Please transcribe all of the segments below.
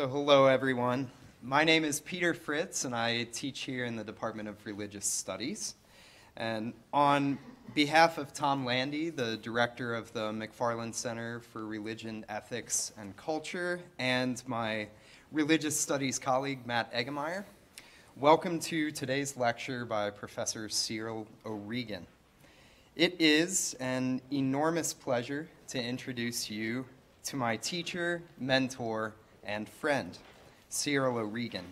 So hello, everyone. My name is Peter Fritz, and I teach here in the Department of Religious Studies. And on behalf of Tom Landy, the director of the McFarland Center for Religion, Ethics, and Culture, and my religious studies colleague, Matt Eggemeier, welcome to today's lecture by Professor Cyril O'Regan. It is an enormous pleasure to introduce you to my teacher, mentor, and friend, Cyril O'Regan.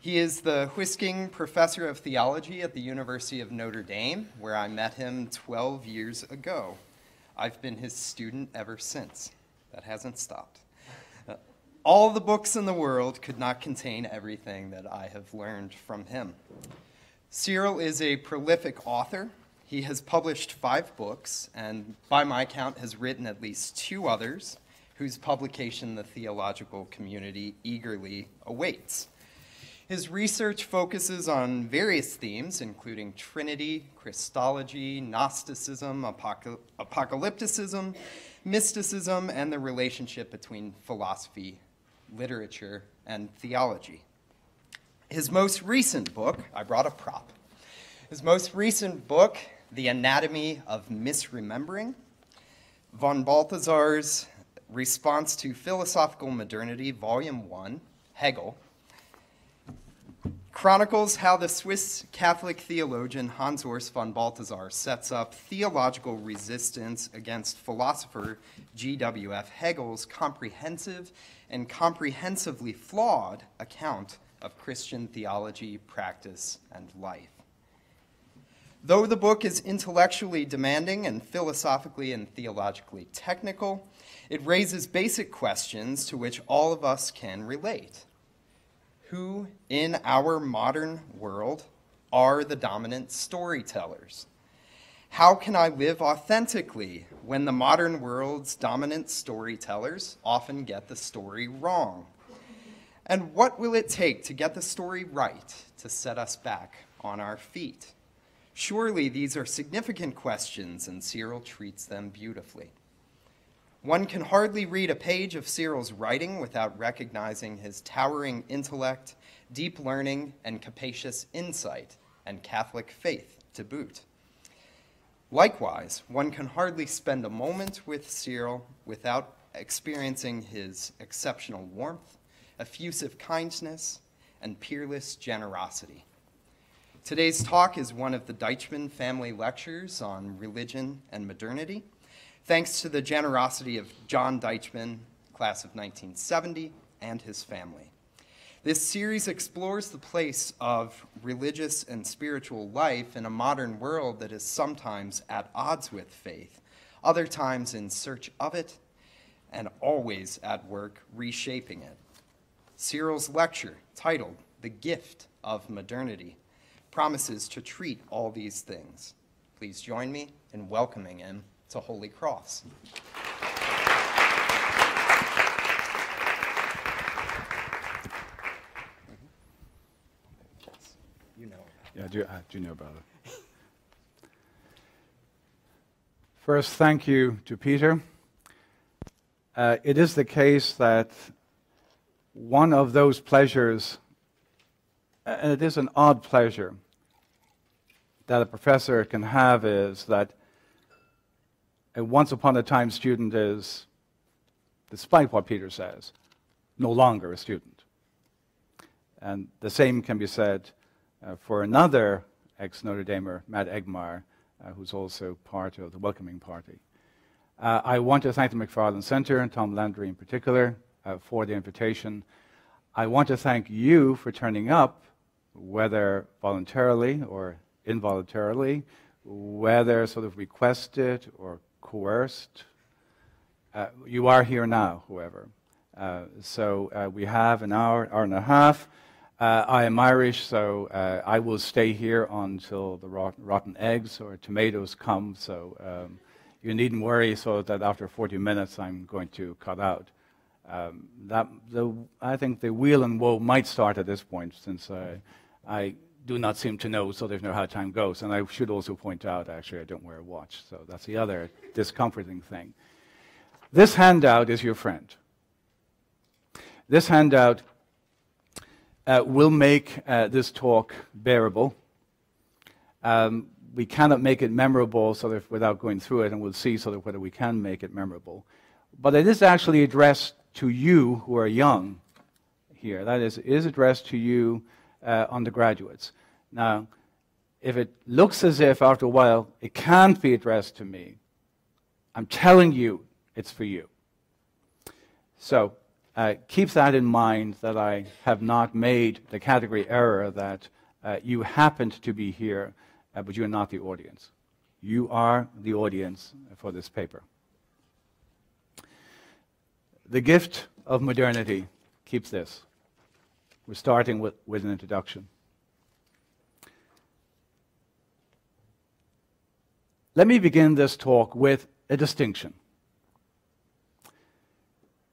He is the Huisking Professor of Theology at the University of Notre Dame, where I met him 12 years ago. I've been his student ever since. That hasn't stopped. All the books in the world could not contain everything that I have learned from him. Cyril is a prolific author. He has published 5 books, and by my count has written at least 2 others, whose publication the theological community eagerly awaits. His research focuses on various themes, including Trinity, Christology, Gnosticism, apocalypticism, mysticism, and the relationship between philosophy, literature, and theology. His most recent book, I brought a prop. His most recent book, The Anatomy of Misremembering, von Balthasar's Response to Philosophical Modernity, Volume 1, Hegel, chronicles how the Swiss Catholic theologian Hans Urs von Balthasar sets up theological resistance against philosopher G.W.F. Hegel's comprehensive and comprehensively flawed account of Christian theology, practice, and life. Though the book is intellectually demanding and philosophically and theologically technical, it raises basic questions to which all of us can relate. Who in our modern world are the dominant storytellers? How can I live authentically when the modern world's dominant storytellers often get the story wrong? And what will it take to get the story right to set us back on our feet? Surely these are significant questions, and Cyril treats them beautifully. One can hardly read a page of Cyril's writing without recognizing his towering intellect, deep learning, and capacious insight, and Catholic faith to boot. Likewise, one can hardly spend a moment with Cyril without experiencing his exceptional warmth, effusive kindness, and peerless generosity. Today's talk is one of the Deitchman Family Lectures on Religion and Modernity, thanks to the generosity of John Deichman, class of 1970, and his family. This series explores the place of religious and spiritual life in a modern world that is sometimes at odds with faith, other times in search of it, and always at work reshaping it. Cyril's lecture, titled The Gift of Modernity, promises to treat all these things. Please join me in welcoming him to Holy Cross. You know about it. Yeah, I do know about it. First, thank you to Peter. It is the case that one of those pleasures, and it is an odd pleasure, that a professor can have is that a once-upon-a-time student is, despite what Peter says, no longer a student. And the same can be said for another ex-Notre Damer, Matt Eggemeier, who's also part of the welcoming party. I want to thank the McFarland Center, and Tom Landry in particular, for the invitation. I want to thank you for turning up, whether voluntarily or involuntarily, whether sort of requested or coerced. You are here now, however. So we have an hour and a half. I am Irish, so I will stay here until the rotten eggs or tomatoes come, so you needn't worry so that after 40 minutes I'm going to cut out. I think the wheel and woe might start at this point, since I do not seem to know sort of how time goes. And I should also point out, actually, I don't wear a watch, so that's the other discomforting thing. This handout is your friend. This handout will make this talk bearable. We cannot make it memorable sort of without going through it, and we'll see sort of whether we can make it memorable. But it is actually addressed to you who are young here. That is, it is addressed to you undergraduates. Now, if it looks as if after a while it can't be addressed to me, I'm telling you it's for you. So keep that in mind, that I have not made the category error that you happened to be here, but you are not the audience. You are the audience for this paper. The gift of modernity keeps this. We're starting with an introduction. Let me begin this talk with a distinction.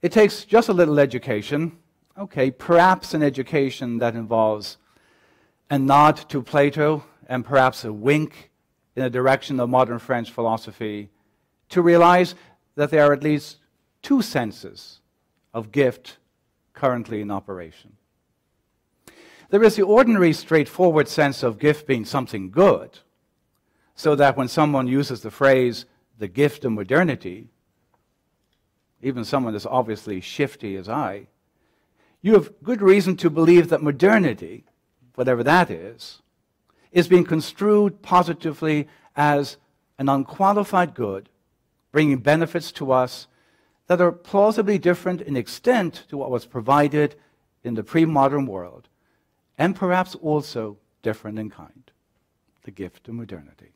It takes just a little education, okay, perhaps an education that involves a nod to Plato and perhaps a wink in the direction of modern French philosophy, to realize that there are at least two senses of gift currently in operation. There is the ordinary, straightforward sense of gift being something good, so that when someone uses the phrase, the gift of modernity, even someone as obviously shifty as I, you have good reason to believe that modernity, whatever that is being construed positively as an unqualified good, bringing benefits to us that are plausibly different in extent to what was provided in the pre-modern world, and perhaps also different in kind, the gift of modernity.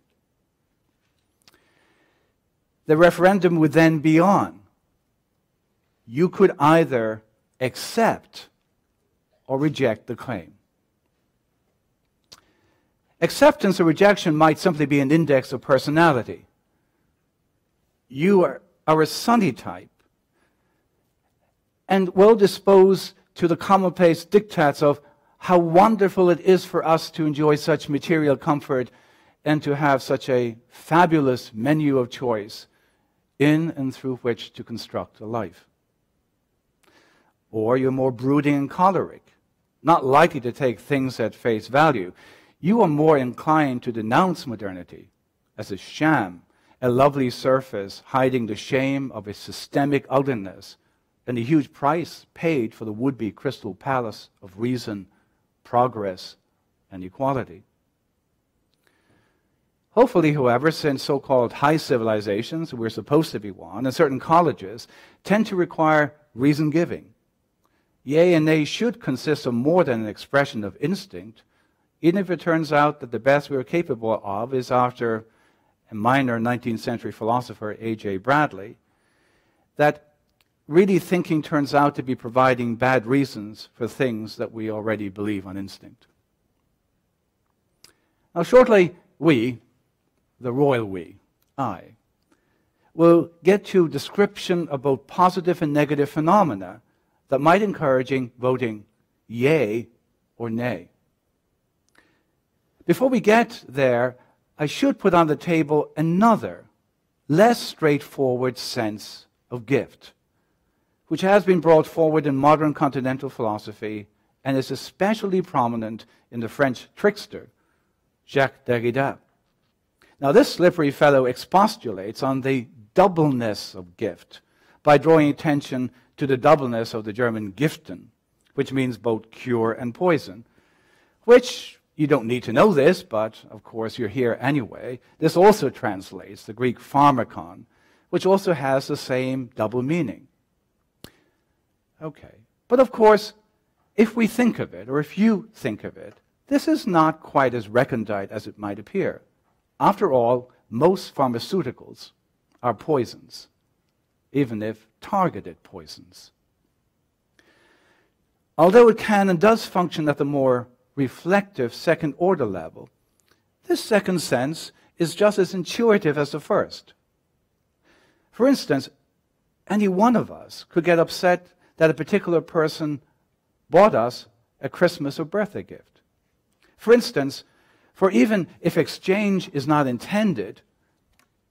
The referendum would then be on. You could either accept or reject the claim. Acceptance or rejection might simply be an index of personality. You are a sunny type, and well disposed to the commonplace diktats of how wonderful it is for us to enjoy such material comfort and to have such a fabulous menu of choice in and through which to construct a life. Or you're more brooding and choleric, not likely to take things at face value. You are more inclined to denounce modernity as a sham, a lovely surface hiding the shame of its systemic ugliness and the huge price paid for the would-be crystal palace of reason, progress, and equality. Hopefully, however, since so-called high civilizations, we're supposed to be one, and certain colleges tend to require reason-giving. Yea and nay should consist of more than an expression of instinct, even if it turns out that the best we are capable of is, after a minor 19th century philosopher, A.J. Bradley, that really thinking turns out to be providing bad reasons for things that we already believe on instinct. Now shortly, we, the royal we, I, will get to description of both positive and negative phenomena that might encourage voting yea or nay. Before we get there, I should put on the table another, less straightforward sense of gift, which has been brought forward in modern continental philosophy and is especially prominent in the French trickster, Jacques Derrida. Now, this slippery fellow expostulates on the doubleness of gift by drawing attention to the doubleness of the German giften, which means both cure and poison, which, you don't need to know this, but of course you're here anyway. This also translates the Greek pharmakon, which also has the same double meaning. Okay, but of course, if we think of it, or if you think of it, this is not quite as recondite as it might appear. After all, most pharmaceuticals are poisons, even if targeted poisons. Although it can and does function at the more reflective second-order level, this second sense is just as intuitive as the first. For instance, any one of us could get upset that a particular person bought us a Christmas or birthday gift. For instance, for even if exchange is not intended,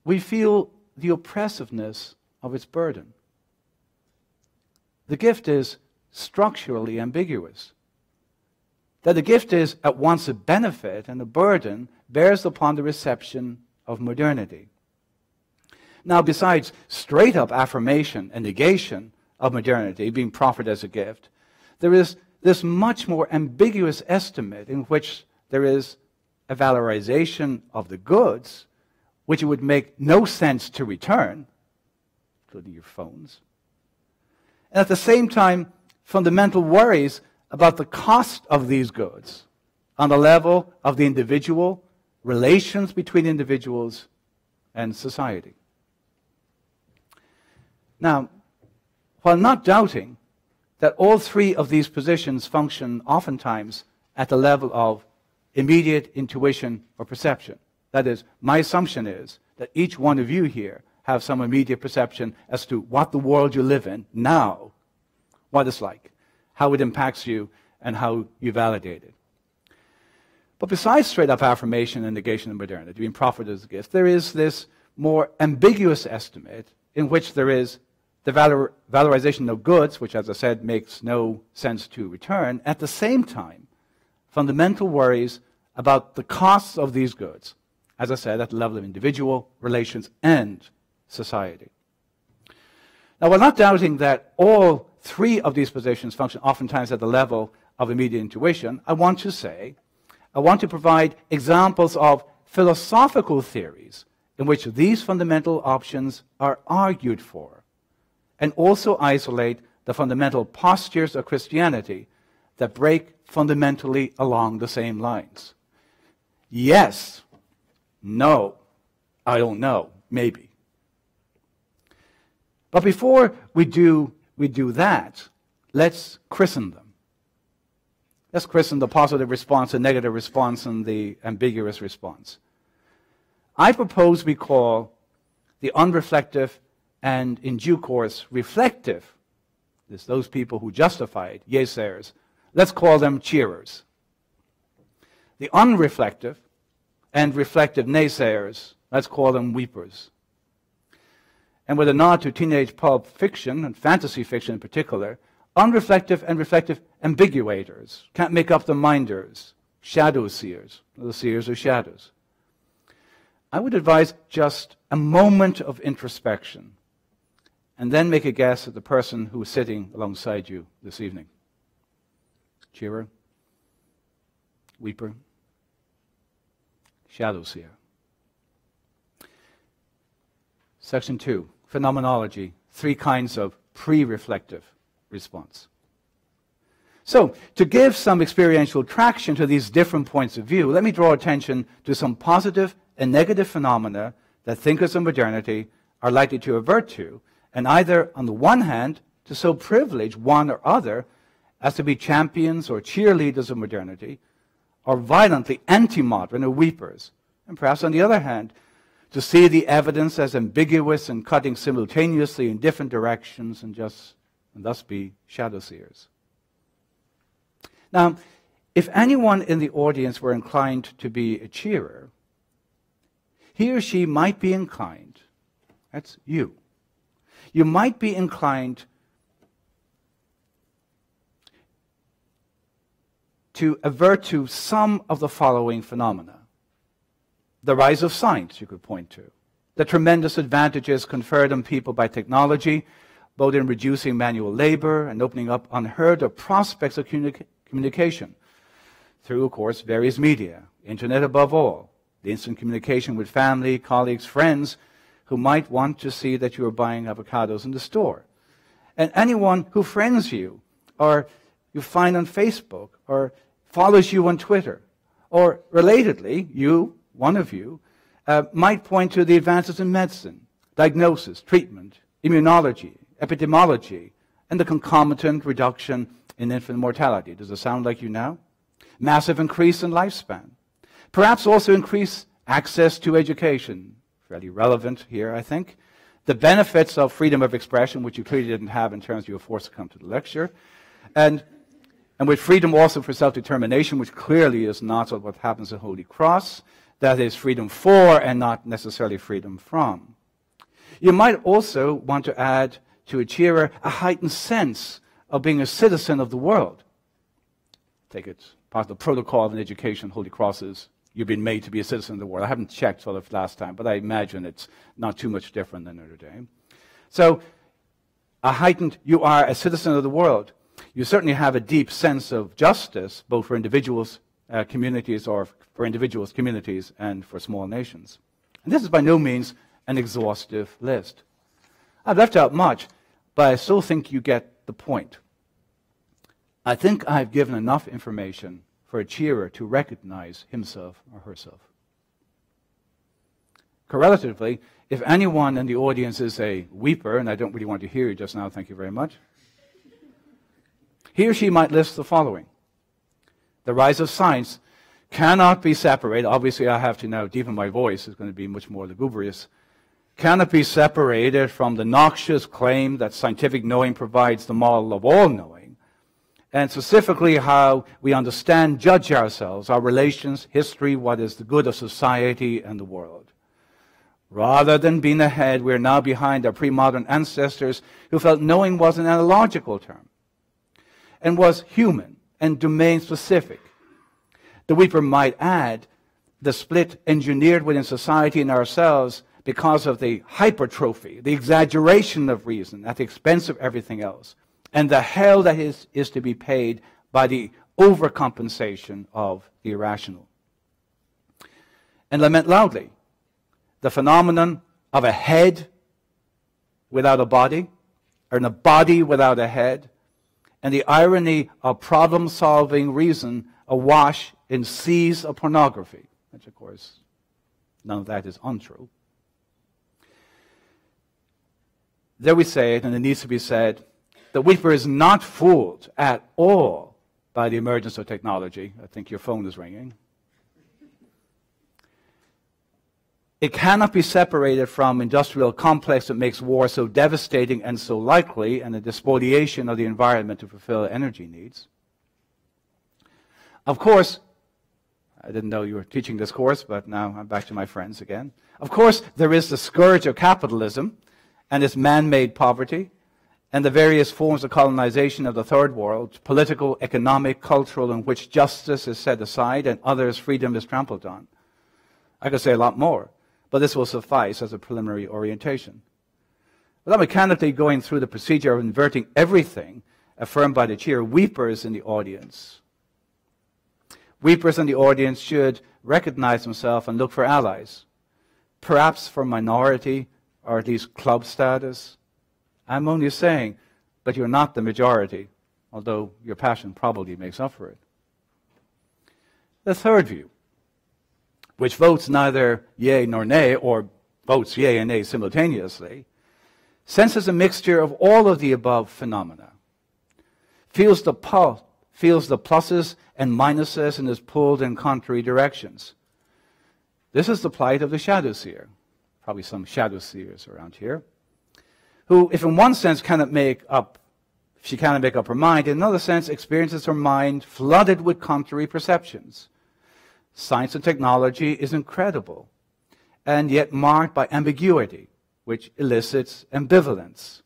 we feel the oppressiveness of its burden. The gift is structurally ambiguous. That the gift is at once a benefit and a burden bears upon the reception of modernity. Now, besides straight-up affirmation and negation of modernity being proffered as a gift, there is this much more ambiguous estimate in which there is a valorization of the goods, which it would make no sense to return, including your phones. And at the same time, fundamental worries about the cost of these goods on the level of the individual, relations between individuals and society. Now, while not doubting that all three of these positions function oftentimes at the level of immediate intuition or perception, that is, my assumption is that each one of you here have some immediate perception as to what the world you live in now, what it's like, how it impacts you, and how you validate it. But besides straight-up affirmation and negation of modernity being proffered as a gift, there is this more ambiguous estimate in which there is the valorization of goods, which, as I said, makes no sense to return, at the same time, fundamental worries about the costs of these goods, as I said, at the level of individual relations and society. Now, we're not doubting that all three of these positions function oftentimes at the level of immediate intuition. I want to provide examples of philosophical theories in which these fundamental options are argued for, and also isolate the fundamental postures of Christianity that break fundamentally along the same lines. Yes, no, I don't know, maybe. But before we do that, let's christen them. Let's christen the positive response, the negative response, and the ambiguous response. I propose we call the unreflective and, in due course, reflective, it's those people who justified, yesayers, let's call them cheerers. The unreflective and reflective naysayers, let's call them weepers. And with a nod to teenage pulp fiction, and fantasy fiction in particular, unreflective and reflective ambiguators, can't make up the minders, shadow seers, the seers of shadows. I would advise just a moment of introspection, and then make a guess at the person who is sitting alongside you this evening. Cheerer, weeper, shadow seer. Section 2, Phenomenology, three kinds of pre-reflective response. So, to give some experiential traction to these different points of view, let me draw attention to some positive and negative phenomena that thinkers of modernity are likely to avert to, and either, on the one hand, to so privilege one or other as to be champions or cheerleaders of modernity, or violently anti-modern or weepers, and perhaps, on the other hand, to see the evidence as ambiguous and cutting simultaneously in different directions and thus be shadow seers. Now, if anyone in the audience were inclined to be a cheerer, he or she might be inclined, that's you, you might be inclined to avert to some of the following phenomena. The rise of science, you could point to, the tremendous advantages conferred on people by technology, both in reducing manual labor and opening up unheard of prospects of communication through, of course, various media, internet above all, the instant communication with family, colleagues, friends who might want to see that you are buying avocados in the store. And anyone who friends you or you find on Facebook or follows you on Twitter, or relatedly, you, one of you, might point to the advances in medicine, diagnosis, treatment, immunology, epidemiology, and the concomitant reduction in infant mortality. Does it sound like you now? Massive increase in lifespan. Perhaps also increased access to education, fairly relevant here, I think. The benefits of freedom of expression, which you clearly didn't have in terms of you were forced to come to the lecture. And with freedom also for self-determination, which clearly is not what happens at Holy Cross. That is freedom for and not necessarily freedom from. You might also want to add to a cheerer a heightened sense of being a citizen of the world. I think it's part of the protocol of an education, Holy Cross is you've been made to be a citizen of the world. I haven't checked sort of last time, but I imagine it's not too much different than Notre Dame. So a heightened, you are a citizen of the world. You certainly have a deep sense of justice, both for individuals, communities, or for individuals, communities, and for small nations. And this is by no means an exhaustive list. I've left out much, but I still think you get the point. I think I've given enough information for a cheerer to recognize himself or herself. Correlatively, if anyone in the audience is a weeper, and I don't really want to hear you just now, thank you very much, he or she might list the following. The rise of science cannot be separated. Obviously, I have to now deepen my voice. It's going to be much more lugubrious. Cannot be separated from the noxious claim that scientific knowing provides the model of all knowing, and specifically how we understand, judge ourselves, our relations, history, what is the good of society and the world. Rather than being ahead, we are now behind our pre-modern ancestors who felt knowing was an analogical term and was human and domain-specific. The weeper might add the split engineered within society and ourselves because of the hypertrophy, the exaggeration of reason at the expense of everything else, and the hell that is to be paid by the overcompensation of the irrational. And lament loudly the phenomenon of a head without a body, or a body without a head, and the irony of problem-solving reason awash in seas of pornography, which, of course, none of that is untrue. There we say it, and it needs to be said, the weeper is not fooled at all by the emergence of technology. I think your phone is ringing. It cannot be separated from industrial complex that makes war so devastating and so likely, and the despoliation of the environment to fulfill energy needs. Of course, I didn't know you were teaching this course, but now I'm back to my friends again. Of course, there is the scourge of capitalism and its man-made poverty, and the various forms of colonization of the Third World, political, economic, cultural, in which justice is set aside and others' freedom is trampled on. I could say a lot more, but this will suffice as a preliminary orientation. Without mechanically going through the procedure of inverting everything affirmed by the cheer, weepers in the audience. Weepers in the audience should recognize themselves and look for allies, perhaps for minority or at least club status. I'm only saying, but you're not the majority, although your passion probably makes up for it. The third view, which votes neither yea nor nay, or votes yea and nay simultaneously, senses a mixture of all of the above phenomena, feels the pluses and minuses, and is pulled in contrary directions. This is the plight of the shadow seer, probably some shadow seers around here, who, if in one sense she cannot make up her mind, in another sense experiences her mind flooded with contrary perceptions. Science and technology is incredible, and yet marked by ambiguity, which elicits ambivalence.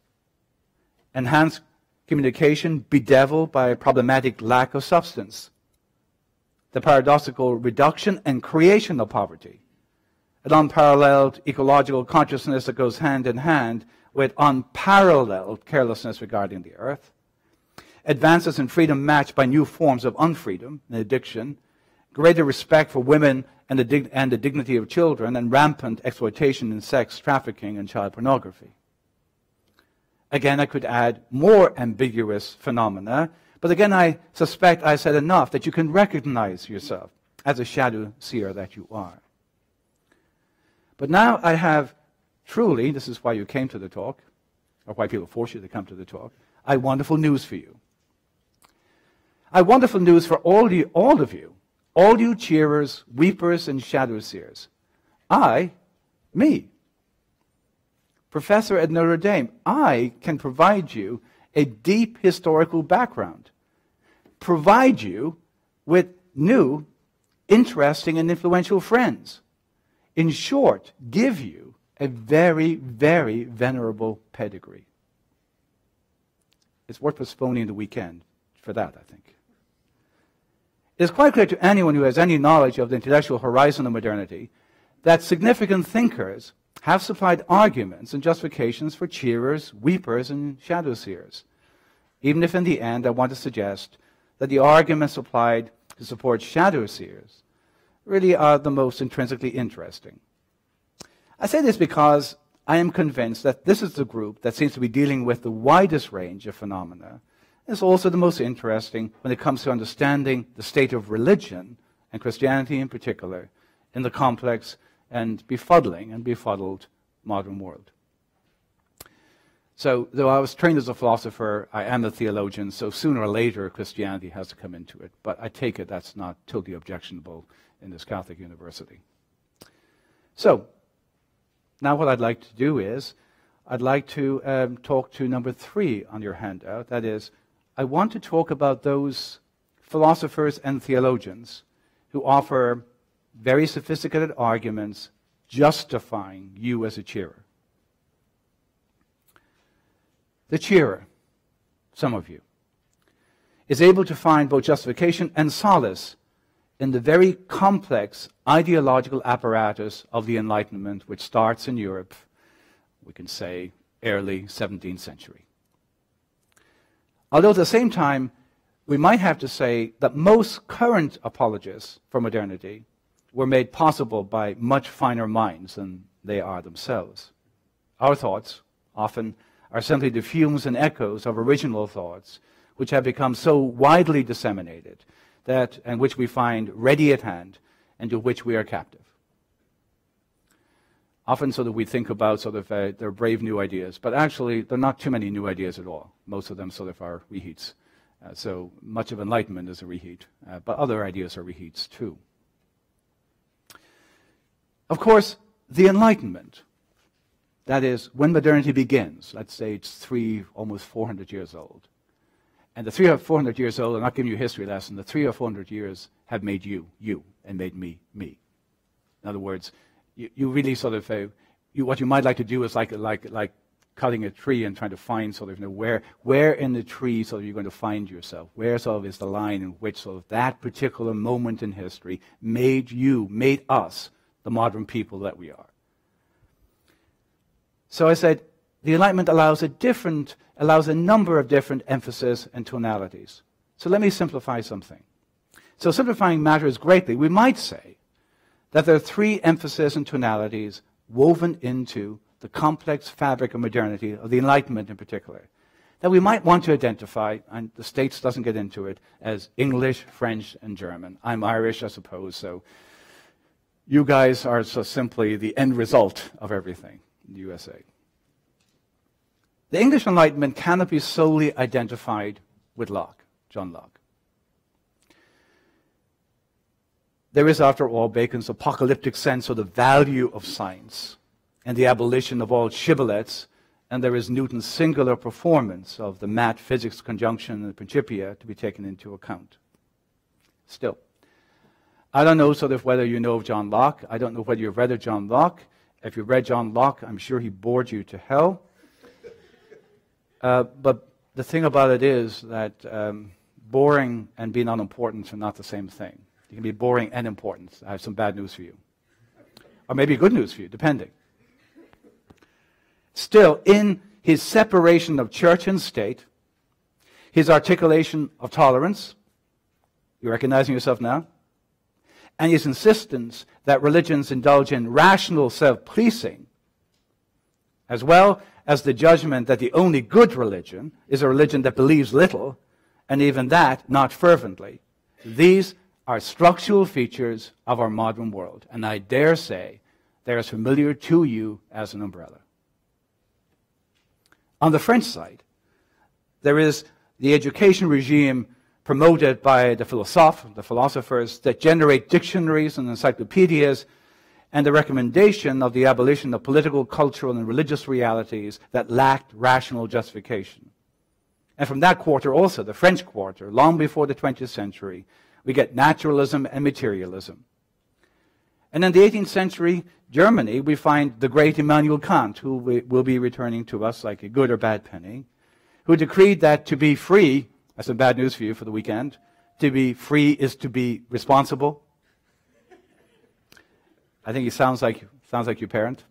Enhanced communication bedeviled by a problematic lack of substance. The paradoxical reduction and creation of poverty. An unparalleled ecological consciousness that goes hand in hand with unparalleled carelessness regarding the earth. Advances in freedom matched by new forms of unfreedom and addiction. Greater respect for women and the dignity of children, and rampant exploitation in sex trafficking and child pornography. Again, I could add more ambiguous phenomena, but again, I suspect I said enough that you can recognize yourself as a shadow seer that you are. But now I have truly, this is why you came to the talk, or why people force you to come to the talk, I have wonderful news for you. I have wonderful news for all of you, all you cheerers, weepers, and shadow seers. Me, professor at Notre Dame, I can provide you a deep historical background, provide you with new, interesting, and influential friends. In short, give you a very, very venerable pedigree. It's worth postponing the weekend for that, I think. It is quite clear to anyone who has any knowledge of the intellectual horizon of modernity that significant thinkers have supplied arguments and justifications for cheerers, weepers, and shadow seers, even if in the end I want to suggest that the arguments supplied to support shadow seers really are the most intrinsically interesting. I say this because I am convinced that this is the group that seems to be dealing with the widest range of phenomena. It's also the most interesting when it comes to understanding the state of religion, and Christianity in particular, in the complex and befuddling and befuddled modern world. So, though I was trained as a philosopher, I am a theologian, so sooner or later Christianity has to come into it. But I take it that's not totally objectionable in this Catholic university. So, now what I'd like to do is, I'd like to talk to number 3 on your handout. That is, I want to talk about those philosophers and theologians who offer very sophisticated arguments justifying you as a cheerer. The cheerer, some of you, is able to find both justification and solace in the very complex ideological apparatus of the Enlightenment, which starts in Europe, we can say, early 17th century. Although at the same time, we might have to say that most current apologists for modernity were made possible by much finer minds than they are themselves. Our thoughts often are simply the fumes and echoes of original thoughts, which have become so widely disseminated that, and which we find ready at hand, and to which we are captive. Often so that we think about sort of their brave new ideas, but actually there are not too many new ideas at all. Most of them sort of are reheats. So much of Enlightenment is a reheat, but other ideas are reheats too. Of course, the Enlightenment, that is, when modernity begins, let's say it's almost 400 years old, and the 300 or 400 years old, I'm not giving you a history lesson, the 300 or 400 years have made you, you, and made me, me. In other words, you really sort of, what you might like to do is like cutting a tree and trying to find sort of, where in the tree sort of you're going to find yourself, where sort of is the line in which sort of that particular moment in history made you, made us, the modern people that we are. So I said, the Enlightenment allows a number of different emphases and tonalities. So let me simplify something. So simplifying matters greatly. We might say that there are 3 emphases and tonalities woven into the complex fabric of modernity, of the Enlightenment in particular, that we might want to identify, and the States doesn't get into it, as English, French, and German. I'm Irish, I suppose, so you guys are so simply the end result of everything in the USA. The English Enlightenment cannot be solely identified with Locke, John Locke. There is, after all, Bacon's apocalyptic sense of the value of science and the abolition of all shibboleths, and there is Newton's singular performance of the mat physics conjunction and Principia to be taken into account. Still, I don't know sort of whether you know of John Locke. I don't know whether you've read of John Locke. If you read John Locke, I'm sure he bored you to hell. But the thing about it is that boring and being unimportant are not the same thing. You can be boring and important. I have some bad news for you. Or maybe good news for you, depending. Still, in his separation of church and state, his articulation of tolerance, you're recognizing yourself now, and his insistence that religions indulge in rational self-policing, as well as the judgment that the only good religion is a religion that believes little, and even that not fervently. These are structural features of our modern world, and I dare say they're as familiar to you as an umbrella. On the French side, there is the education regime promoted by the philosophers that generate dictionaries and encyclopedias, and the recommendation of the abolition of political, cultural, and religious realities that lacked rational justification. And from that quarter also, the French quarter, long before the 20th century, we get naturalism and materialism. And in the 18th century Germany, we find the great Immanuel Kant, who will be returning to us like a good or bad penny, who decreed that to be free, that's some bad news for you for the weekend, to be free is to be responsible. I think he sounds like your parent.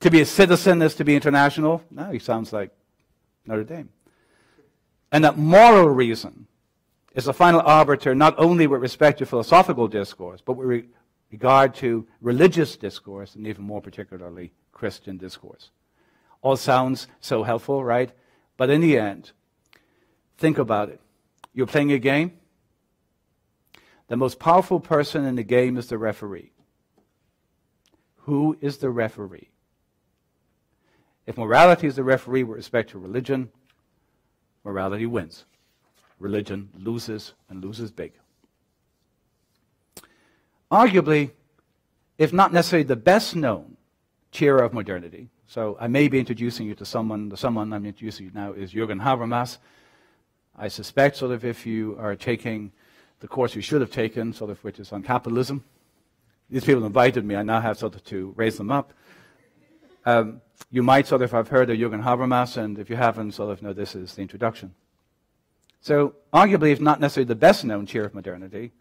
To be a citizen is to be international. No, he sounds like Notre Dame. And that moral reason is the final arbiter not only with respect to philosophical discourse, but with regard to religious discourse, and even more particularly Christian discourse. All sounds so helpful, right? But in the end, think about it. You're playing a game. The most powerful person in the game is the referee. Who is the referee? If morality is the referee with respect to religion, morality wins. Religion loses, and loses big. Arguably, if not necessarily the best known theorist of modernity, so I may be introducing you to someone, the someone I'm introducing you now is Jürgen Habermas. I suspect sort of if you are taking the course you should have taken, sort of which is on capitalism, these people invited me, I now have sort of to raise them up. You might sort of have heard of Jürgen Habermas, and if you haven't, sort of know this is the introduction. So arguably, if not necessarily the best known chair of modernity,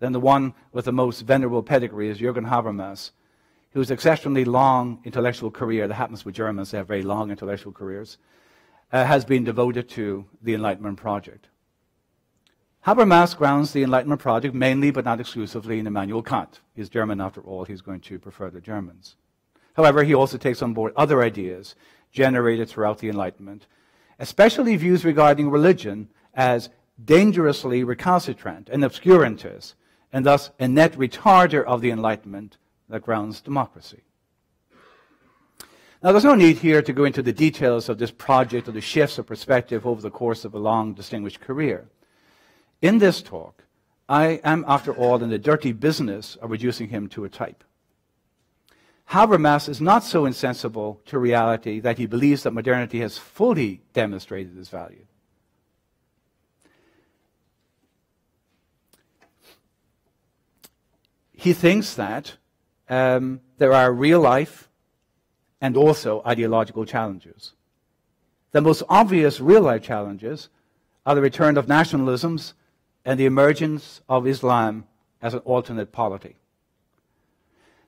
then the one with the most venerable pedigree is Jürgen Habermas, whose exceptionally long intellectual career, that happens with Germans, they have very long intellectual careers, has been devoted to the Enlightenment project. Habermas grounds the Enlightenment project mainly, but not exclusively, in Immanuel Kant. He's German after all, he's going to prefer the Germans. However, he also takes on board other ideas generated throughout the Enlightenment, especially views regarding religion as dangerously recalcitrant and obscurantist, and thus a net retarder of the Enlightenment that grounds democracy. Now, there's no need here to go into the details of this project or the shifts of perspective over the course of a long, distinguished career. In this talk, I am, after all, in the dirty business of reducing him to a type. Habermas is not so insensible to reality that he believes that modernity has fully demonstrated its value. He thinks that there are real-life and also ideological challenges. The most obvious real-life challenges are the return of nationalisms and the emergence of Islam as an alternate polity.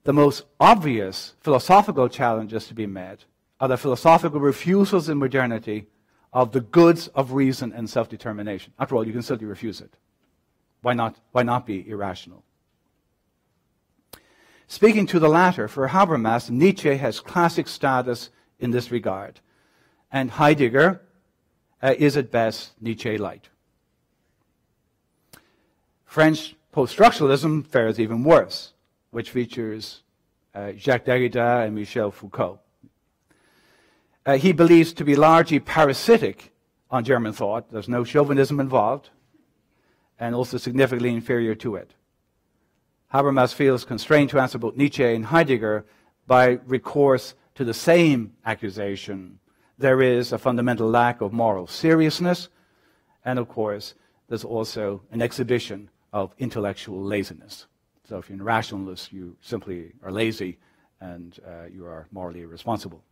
The most obvious philosophical challenges to be met are the philosophical refusals in modernity of the goods of reason and self-determination. After all, you can simply refuse it. Why not be irrational? Speaking to the latter, for Habermas, Nietzsche has classic status in this regard, and Heidegger is at best Nietzsche-lite. French post-structuralism fares even worse, which features Jacques Derrida and Michel Foucault. He believes to be largely parasitic on German thought. There's no chauvinism involved, and also significantly inferior to it. Habermas feels constrained to answer both Nietzsche and Heidegger by recourse to the same accusation. There is a fundamental lack of moral seriousness, and of course, there's also an exhibition of intellectual laziness. So if you're a rationalist, you simply are lazy, and you are morally irresponsible.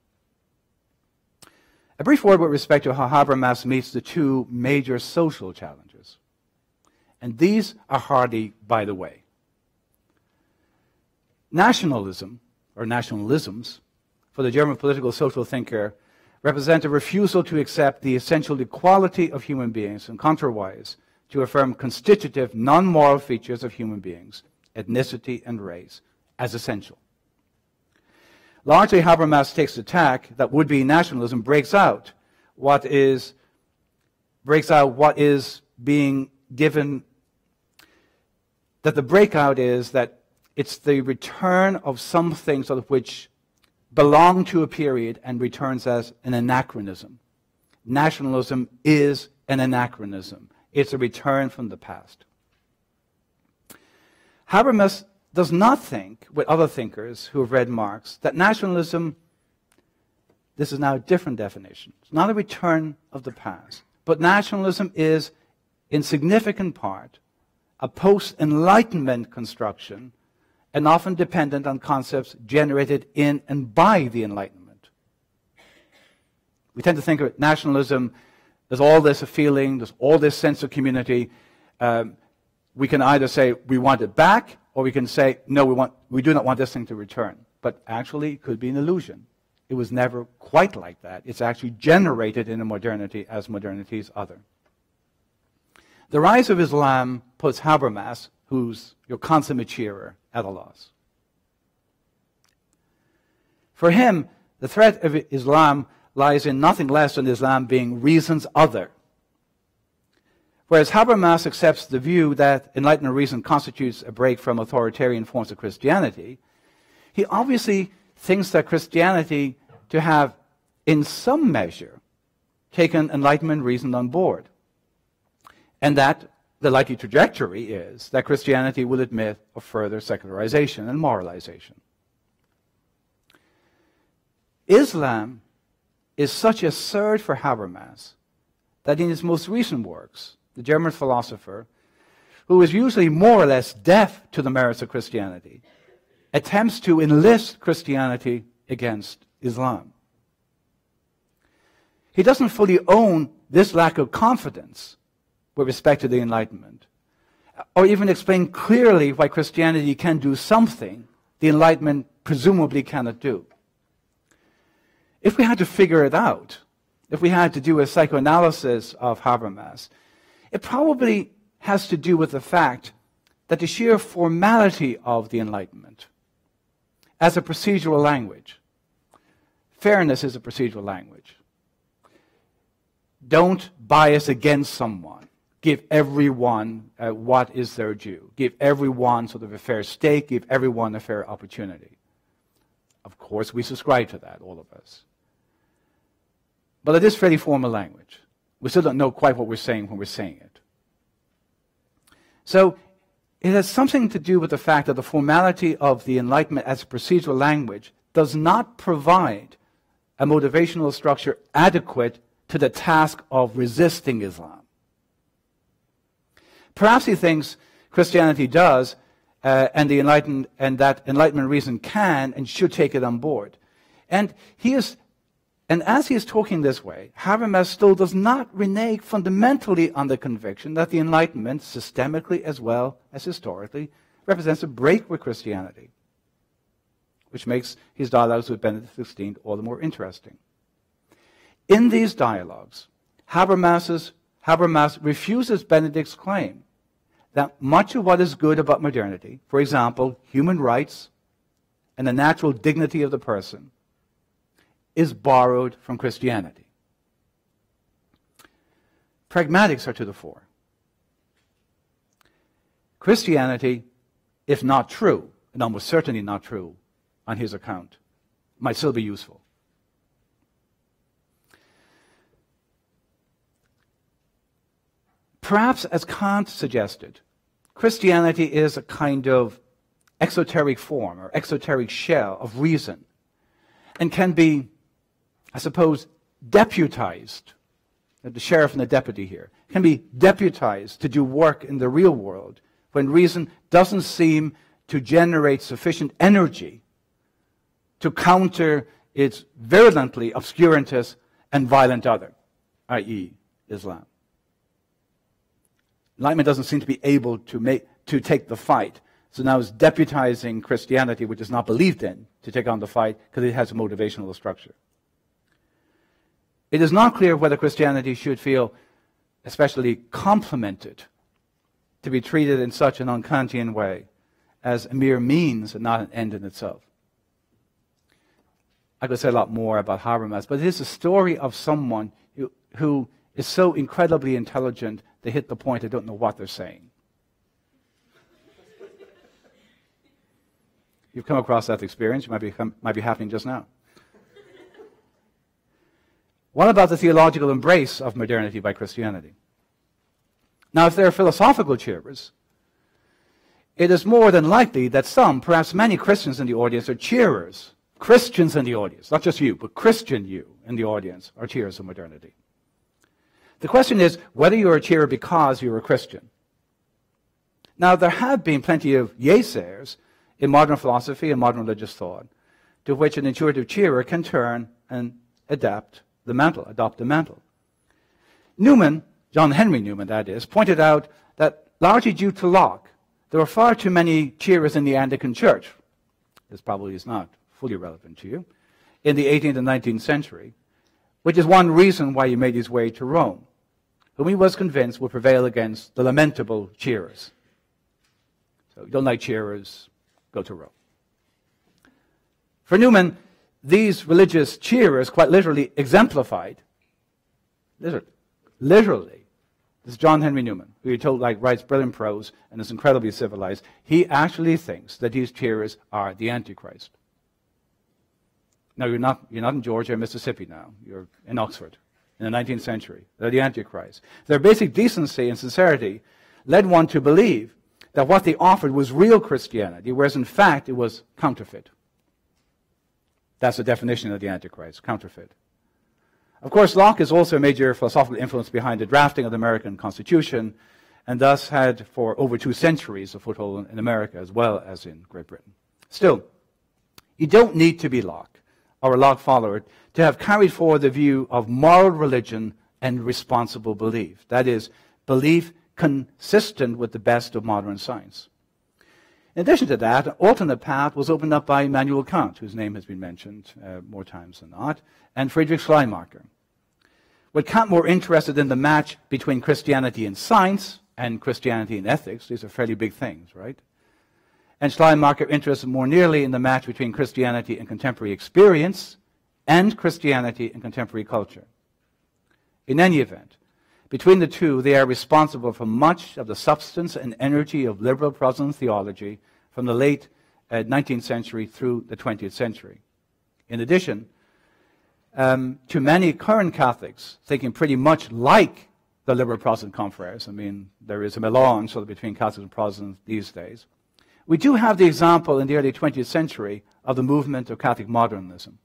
A brief word with respect to how Habermas meets the two major social challenges. And these are hardly by the way. Nationalism, or nationalisms, for the German political social thinker, represent a refusal to accept the essential equality of human beings and, contrariwise, to affirm constitutive, non-moral features of human beings, ethnicity and race, as essential. Largely, Habermas takes the tack that would-be nationalism breaks out what is being given, that it's the return of some things sort of which belong to a period and returns as an anachronism. Nationalism is an anachronism. It's a return from the past. Habermas does not think, with other thinkers who have read Marx, that nationalism, this is now a different definition, it's not a return of the past, but nationalism is, in significant part, a post-Enlightenment construction and often dependent on concepts generated in and by the Enlightenment. We tend to think of nationalism, there's all this feeling, there's all this sense of community. We can either say we want it back, or we can say, no, we do not want this thing to return. But actually, it could be an illusion. It was never quite like that. It's actually generated in a modernity as modernity's other. The rise of Islam puts Habermas, who's your consummate cheerer, at a loss. For him, the threat of Islam lies in nothing less than Islam being reason's other. Whereas Habermas accepts the view that enlightenment reason constitutes a break from authoritarian forms of Christianity, he obviously thinks that Christianity to have, in some measure, taken enlightenment reason on board. And that the likely trajectory is that Christianity will admit of further secularization and moralization. Islam is such a surge for Habermas that in his most recent works, the German philosopher, who is usually more or less deaf to the merits of Christianity, attempts to enlist Christianity against Islam. He doesn't fully own this lack of confidence with respect to the Enlightenment, or even explain clearly why Christianity can do something the Enlightenment presumably cannot do. If we had to figure it out, if we had to do a psychoanalysis of Habermas, it probably has to do with the fact that the sheer formality of the Enlightenment as a procedural language, fairness is a procedural language. Don't bias against someone. Give everyone what is their due. Give everyone sort of a fair stake. Give everyone a fair opportunity. Of course, we subscribe to that, all of us. But it is fairly formal language. We still don't know quite what we're saying when we're saying it. So it has something to do with the fact that the formality of the Enlightenment as a procedural language does not provide a motivational structure adequate to the task of resisting Islam. Perhaps he thinks Christianity does, and that Enlightenment reason can and should take it on board. And as he is talking this way, Habermas still does not renege fundamentally on the conviction that the Enlightenment, systemically as well as historically, represents a break with Christianity, which makes his dialogues with Benedict XVI all the more interesting. In these dialogues, Habermas refuses Benedict's claim that much of what is good about modernity, for example, human rights and the natural dignity of the person, is borrowed from Christianity. Pragmatics are to the fore. Christianity, if not true, and almost certainly not true on his account, might still be useful. Perhaps, as Kant suggested, Christianity is a kind of exoteric form or exoteric shell of reason and can be, I suppose, deputized, the sheriff and the deputy here, can be deputized to do work in the real world when reason doesn't seem to generate sufficient energy to counter its virulently obscurantist and violent other, i.e. Islam. Enlightenment doesn't seem to be able to take the fight. So now it's deputizing Christianity, which is not believed in, to take on the fight because it has a motivational structure. It is not clear whether Christianity should feel especially complimented to be treated in such an un-Kantian way as a mere means and not an end in itself. I could say a lot more about Habermas, but it is a story of someone who is so incredibly intelligent they hit the point they don't know what they're saying. You've come across that experience. It might be happening just now. What about the theological embrace of modernity by Christianity? Now, if there are philosophical cheerers, it is more than likely that some, perhaps many Christians in the audience are cheerers. Christians in the audience, not just you, but Christian you in the audience are cheerers of modernity. The question is whether you're a cheerer because you're a Christian. Now, there have been plenty of yesayers in modern philosophy and modern religious thought, to which an intuitive cheerer can turn and adapt the mantle, adopt the mantle. Newman, John Henry Newman that is, pointed out that largely due to Locke, there were far too many cheerers in the Anglican Church. This probably is not fully relevant to you, in the 18th and 19th century, which is one reason why he made his way to Rome, whom he was convinced would prevail against the lamentable cheerers. So you don't like cheerers, go to Rome. For Newman, these religious cheerers quite literally exemplified, literally, this is John Henry Newman, who you're told like writes brilliant prose and is incredibly civilized. He actually thinks that these cheerers are the Antichrist. No, you're not in Georgia or Mississippi now. You're in Oxford in the 19th century. They're the Antichrist. Their basic decency and sincerity led one to believe that what they offered was real Christianity, whereas in fact it was counterfeit. That's the definition of the Antichrist, counterfeit. Of course, Locke is also a major philosophical influence behind the drafting of the American Constitution, and thus had for over 2 centuries a foothold in America as well as in Great Britain. Still, you don't need to be Locke or a Locke follower to have carried forward the view of moral religion and responsible belief. That is, belief consistent with the best of modern science. In addition to that, an alternate path was opened up by Immanuel Kant, whose name has been mentioned more times than not, and Friedrich Schleiermacher. With Kant more interested in the match between Christianity and science and Christianity and ethics, these are fairly big things, right? And Schleiermacher interested more nearly in the match between Christianity and contemporary experience and Christianity and contemporary culture. In any event, between the two, they are responsible for much of the substance and energy of liberal Protestant theology from the late 19th century through the 20th century. In addition, to many current Catholics thinking pretty much like the liberal Protestant confreres, I mean, there is a melange sort of between Catholics and Protestants these days, we do have the example in the early 20th century of the movement of Catholic modernism.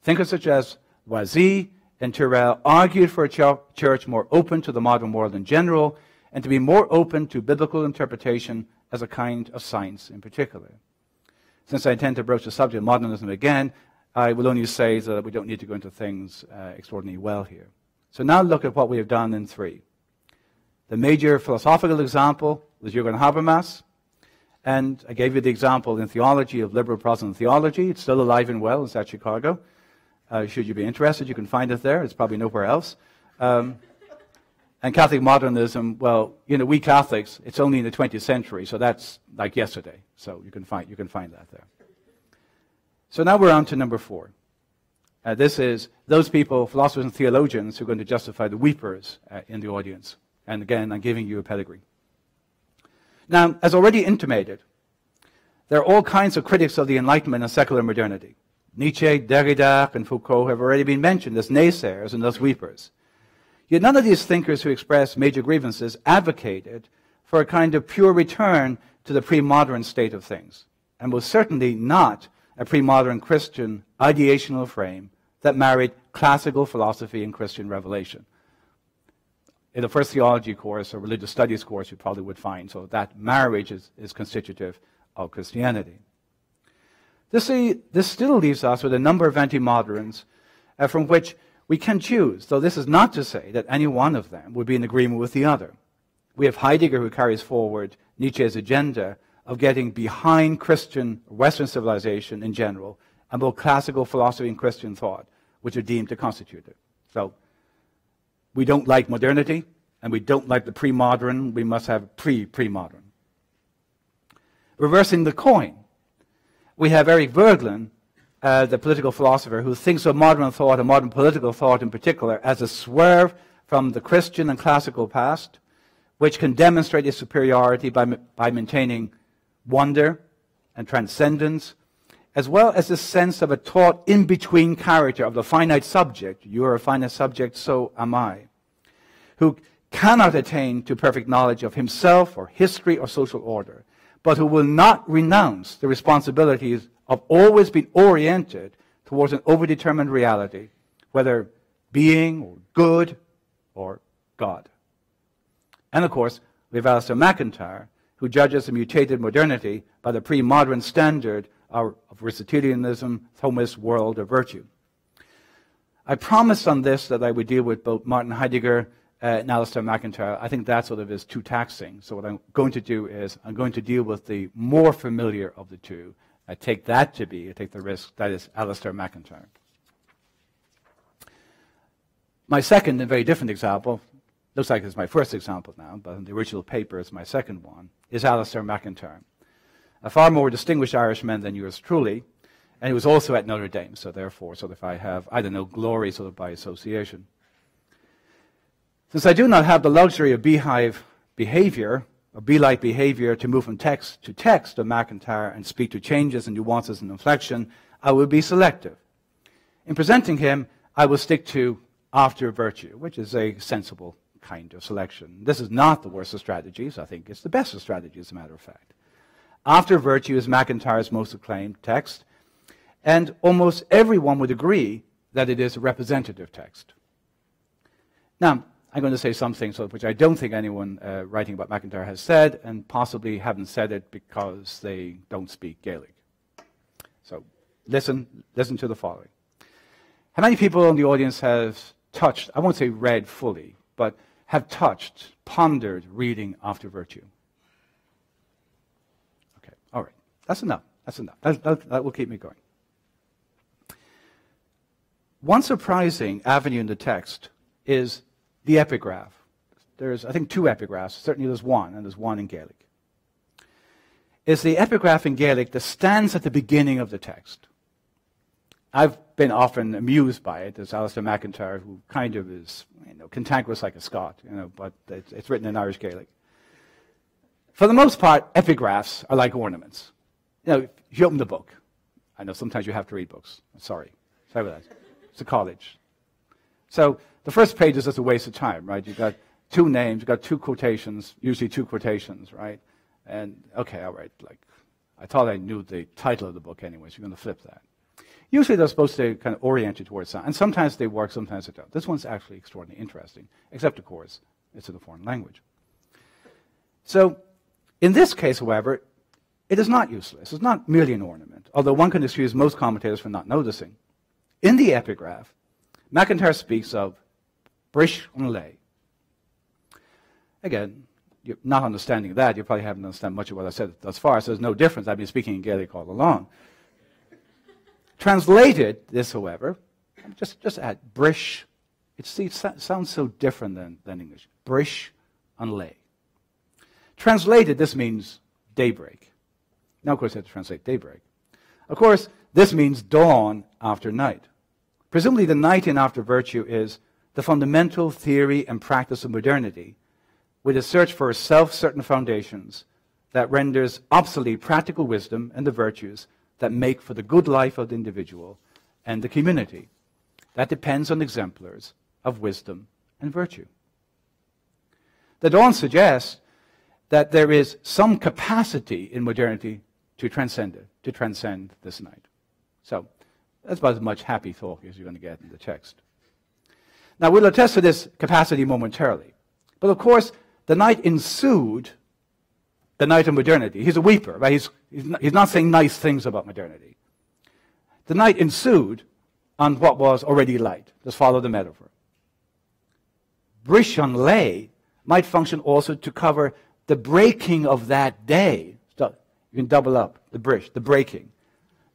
Thinkers such as Loisy and Turel argued for a church more open to the modern world in general and to be more open to biblical interpretation as a kind of science in particular. Since I intend to broach the subject of modernism again, I will only say that we don't need to go into things extraordinarily well here. So now look at what we have done in three. The major philosophical example was Jürgen Habermas, and I gave you the example in theology of liberal Protestant theology. It's still alive and well. It's at Chicago. Should you be interested, you can find it there. It's probably nowhere else. And Catholic modernism, well, you know, we Catholics, it's only in the 20th century, so that's like yesterday. So you can find that there. So now we're on to number 4. This is those people, philosophers and theologians, who are going to justify the weepers in the audience. And again, I'm giving you a pedigree. Now, as already intimated, there are all kinds of critics of the Enlightenment and secular modernity. Nietzsche, Derrida, and Foucault have already been mentioned as naysayers and thus weepers. Yet none of these thinkers who expressed major grievances advocated for a kind of pure return to the pre-modern state of things, and was certainly not a pre-modern Christian ideational frame that married classical philosophy and Christian revelation. In the first theology course or religious studies course, you probably would find so that marriage is constitutive of Christianity. This still leaves us with a number of anti-moderns from which we can choose, though this is not to say that any one of them would be in agreement with the other. We have Heidegger, who carries forward Nietzsche's agenda of getting behind Christian Western civilization in general and both classical philosophy and Christian thought, which are deemed to constitute it. So we don't like modernity, and we don't like the pre-modern. We must have pre-pre-modern. Reversing the coin, we have Eric Voegelin, the political philosopher, who thinks of modern thought and modern political thought in particular as a swerve from the Christian and classical past, which can demonstrate its superiority by maintaining wonder and transcendence, as well as a sense of a taut in-between character of the finite subject. You are a finite subject, so am I, who cannot attain to perfect knowledge of himself or history or social order, but who will not renounce the responsibilities of always being oriented towards an overdetermined reality, whether being or good or God. And of course, we have Alasdair MacIntyre, who judges the mutated modernity by the pre-modern standard of Aristotelianism, Thomas' world of virtue. I promised on this that I would deal with both Martin Heidegger and Alasdair MacIntyre. I think that sort of is too taxing. So what I'm going to do is I'm going to deal with the more familiar of the two. I take the risk, that is Alasdair MacIntyre. My second and very different example, looks like it's my first example now, but in the original paper it's my second one, is Alasdair MacIntyre, a far more distinguished Irishman than yours truly, and he was also at Notre Dame, so therefore sort of I have, I don't know, glory sort of by association. Since I do not have the luxury of beehive behavior, or bee-like behavior to move from text to text of MacIntyre and speak to changes and nuances and inflection, I will be selective. In presenting him, I will stick to after virtue, which is a sensible kind of selection. This is not the worst of strategies. I think it's the best of strategies, as a matter of fact. After Virtue is MacIntyre's most acclaimed text, and almost everyone would agree that it is a representative text. Now, I'm going to say something which I don't think anyone writing about MacIntyre has said, and possibly haven't said it because they don't speak Gaelic. So listen to the following. How many people in the audience have touched, I won't say read fully, but have touched, pondered reading After Virtue? Okay, all right, that's enough, that's enough. That will keep me going. One surprising avenue in the text is the epigraph. There's, I think, two epigraphs. Certainly there's one, and there's one in Gaelic. It's the epigraph in Gaelic that stands at the beginning of the text. I've been often amused by it. There's Alasdair MacIntyre, who kind of is, you know, cantankerous like a Scot, you know, but it's written in Irish Gaelic. For the most part, epigraphs are like ornaments. You know, if you open the book. I know sometimes you have to read books. Sorry about that. It's a college. So the first page is just a waste of time, right? You've got two names, you've got two quotations, usually two quotations, right? And, okay, all right, like, I thought I knew the title of the book anyway, so you're going to flip that. Usually they're supposed to kind of orient you towards that, and sometimes they work, sometimes they don't. This one's actually extraordinarily interesting, except, of course, it's in a foreign language. So in this case, however, it is not useless. It's not merely an ornament, although one can excuse most commentators for not noticing. In the epigraph, MacIntyre speaks of Brish on lay. Again, you're not understanding that. You probably haven't understood much of what I said thus far, so there's no difference. I've been speaking in Gaelic all along. Translated this, however, just add Brish. It sounds so different than English. Brish on lay. Translated, this means daybreak. Now, of course, you have to translate daybreak. Of course, this means dawn after night. Presumably the night in After Virtue is the fundamental theory and practice of modernity, with a search for self-certain foundations that renders obsolete practical wisdom and the virtues that make for the good life of the individual and the community. That depends on exemplars of wisdom and virtue. The dawn suggests that there is some capacity in modernity to transcend it, to transcend this night. So that's about as much happy talk as you're going to get in the text. Now, we'll attest to this capacity momentarily. But of course, the night ensued, the night of modernity. He's a weeper, right? He's not saying nice things about modernity. The night ensued on what was already light. Just follow the metaphor. Brish on lay might function also to cover the breaking of that day. So you can double up the brish, the breaking.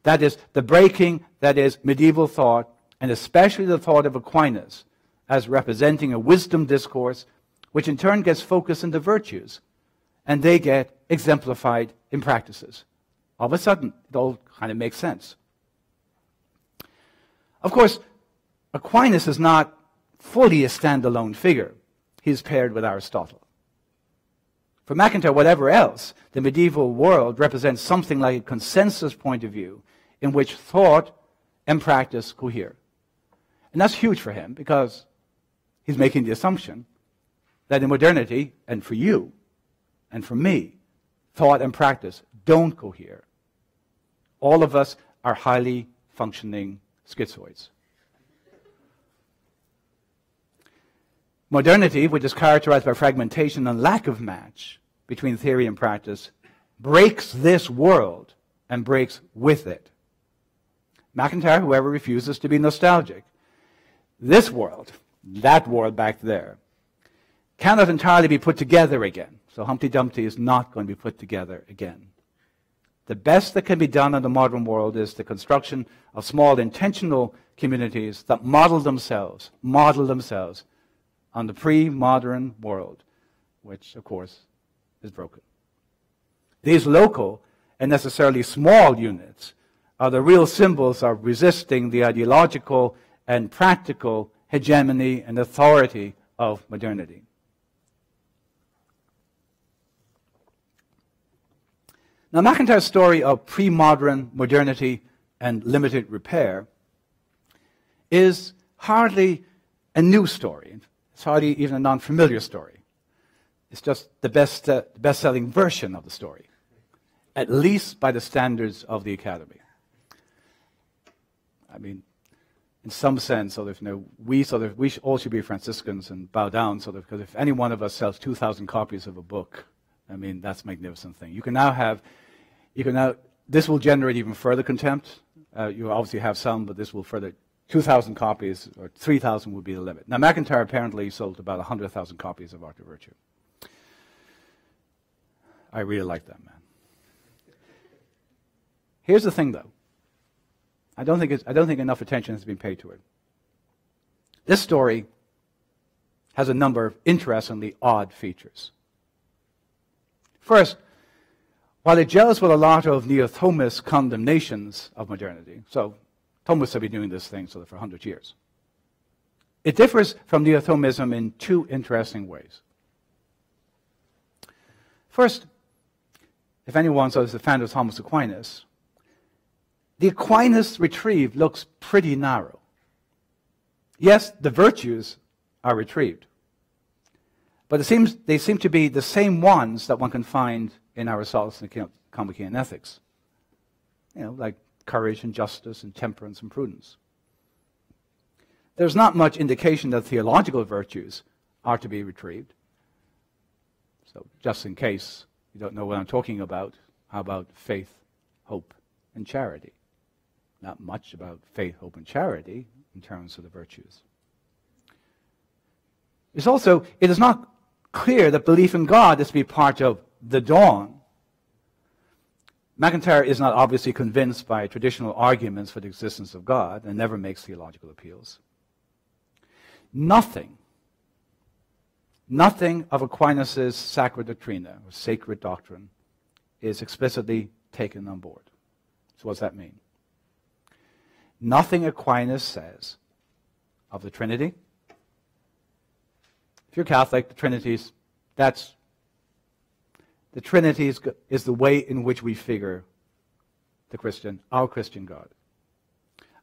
That is, the breaking, that is, medieval thought, and especially the thought of Aquinas, as representing a wisdom discourse, which in turn gets focused in the virtues, and they get exemplified in practices. All of a sudden, it all kind of makes sense. Of course, Aquinas is not fully a standalone figure. He's paired with Aristotle. For MacIntyre, whatever else, the medieval world represents something like a consensus point of view in which thought and practice cohere. And that's huge for him, because he's making the assumption that in modernity, and for you, and for me, thought and practice don't cohere. All of us are highly functioning schizoids. Modernity, which is characterized by fragmentation and lack of match between theory and practice, breaks this world and breaks with it. MacIntyre, however, refuses to be nostalgic. This world, that world back there, cannot entirely be put together again. So Humpty Dumpty is not going to be put together again. The best that can be done in the modern world is the construction of small intentional communities that model themselves on the pre-modern world, which, of course, is broken. These local and necessarily small units are the real symbols of resisting the ideological and practical hegemony and authority of modernity. Now, MacIntyre's story of pre-modern modernity and limited repair is hardly a new story. It's hardly even a non-familiar story. It's just the best-selling version of the story, at least by the standards of the Academy. I mean, in some sense, we all should be Franciscans and bow down, because if any one of us sells 2,000 copies of a book, I mean, that's a magnificent thing. This will generate even further contempt. You obviously have some, but this will further, 2,000 copies or 3,000 would be the limit. Now, MacIntyre apparently sold about 100,000 copies of Art of Virtue. I really like that man. Here's the thing, though. I don't think enough attention has been paid to it. This story has a number of interestingly odd features. First, while it deals with a lot of neo-Thomist condemnations of modernity, so Thomists have been doing this thing for 100 years, it differs from neo-Thomism in two interesting ways. First, if anyone is a fan of Thomas Aquinas, the Aquinas retrieve looks pretty narrow. Yes, the virtues are retrieved, but they seem to be the same ones that one can find in Aristotle's Nicomachean Ethics, like courage and justice and temperance and prudence. There's not much indication that theological virtues are to be retrieved. So just in case you don't know what I'm talking about, how about faith, hope, and charity? Not much about faith, hope, and charity in terms of the virtues. It's also, it is not clear that belief in God is to be part of the dawn. MacIntyre is not obviously convinced by traditional arguments for the existence of God and never makes theological appeals. Nothing of Aquinas' Sacra Doctrina, or sacred doctrine, is explicitly taken on board. So what does that mean? Nothing Aquinas says of the Trinity. If you're Catholic, the Trinity is the way in which we figure our Christian God.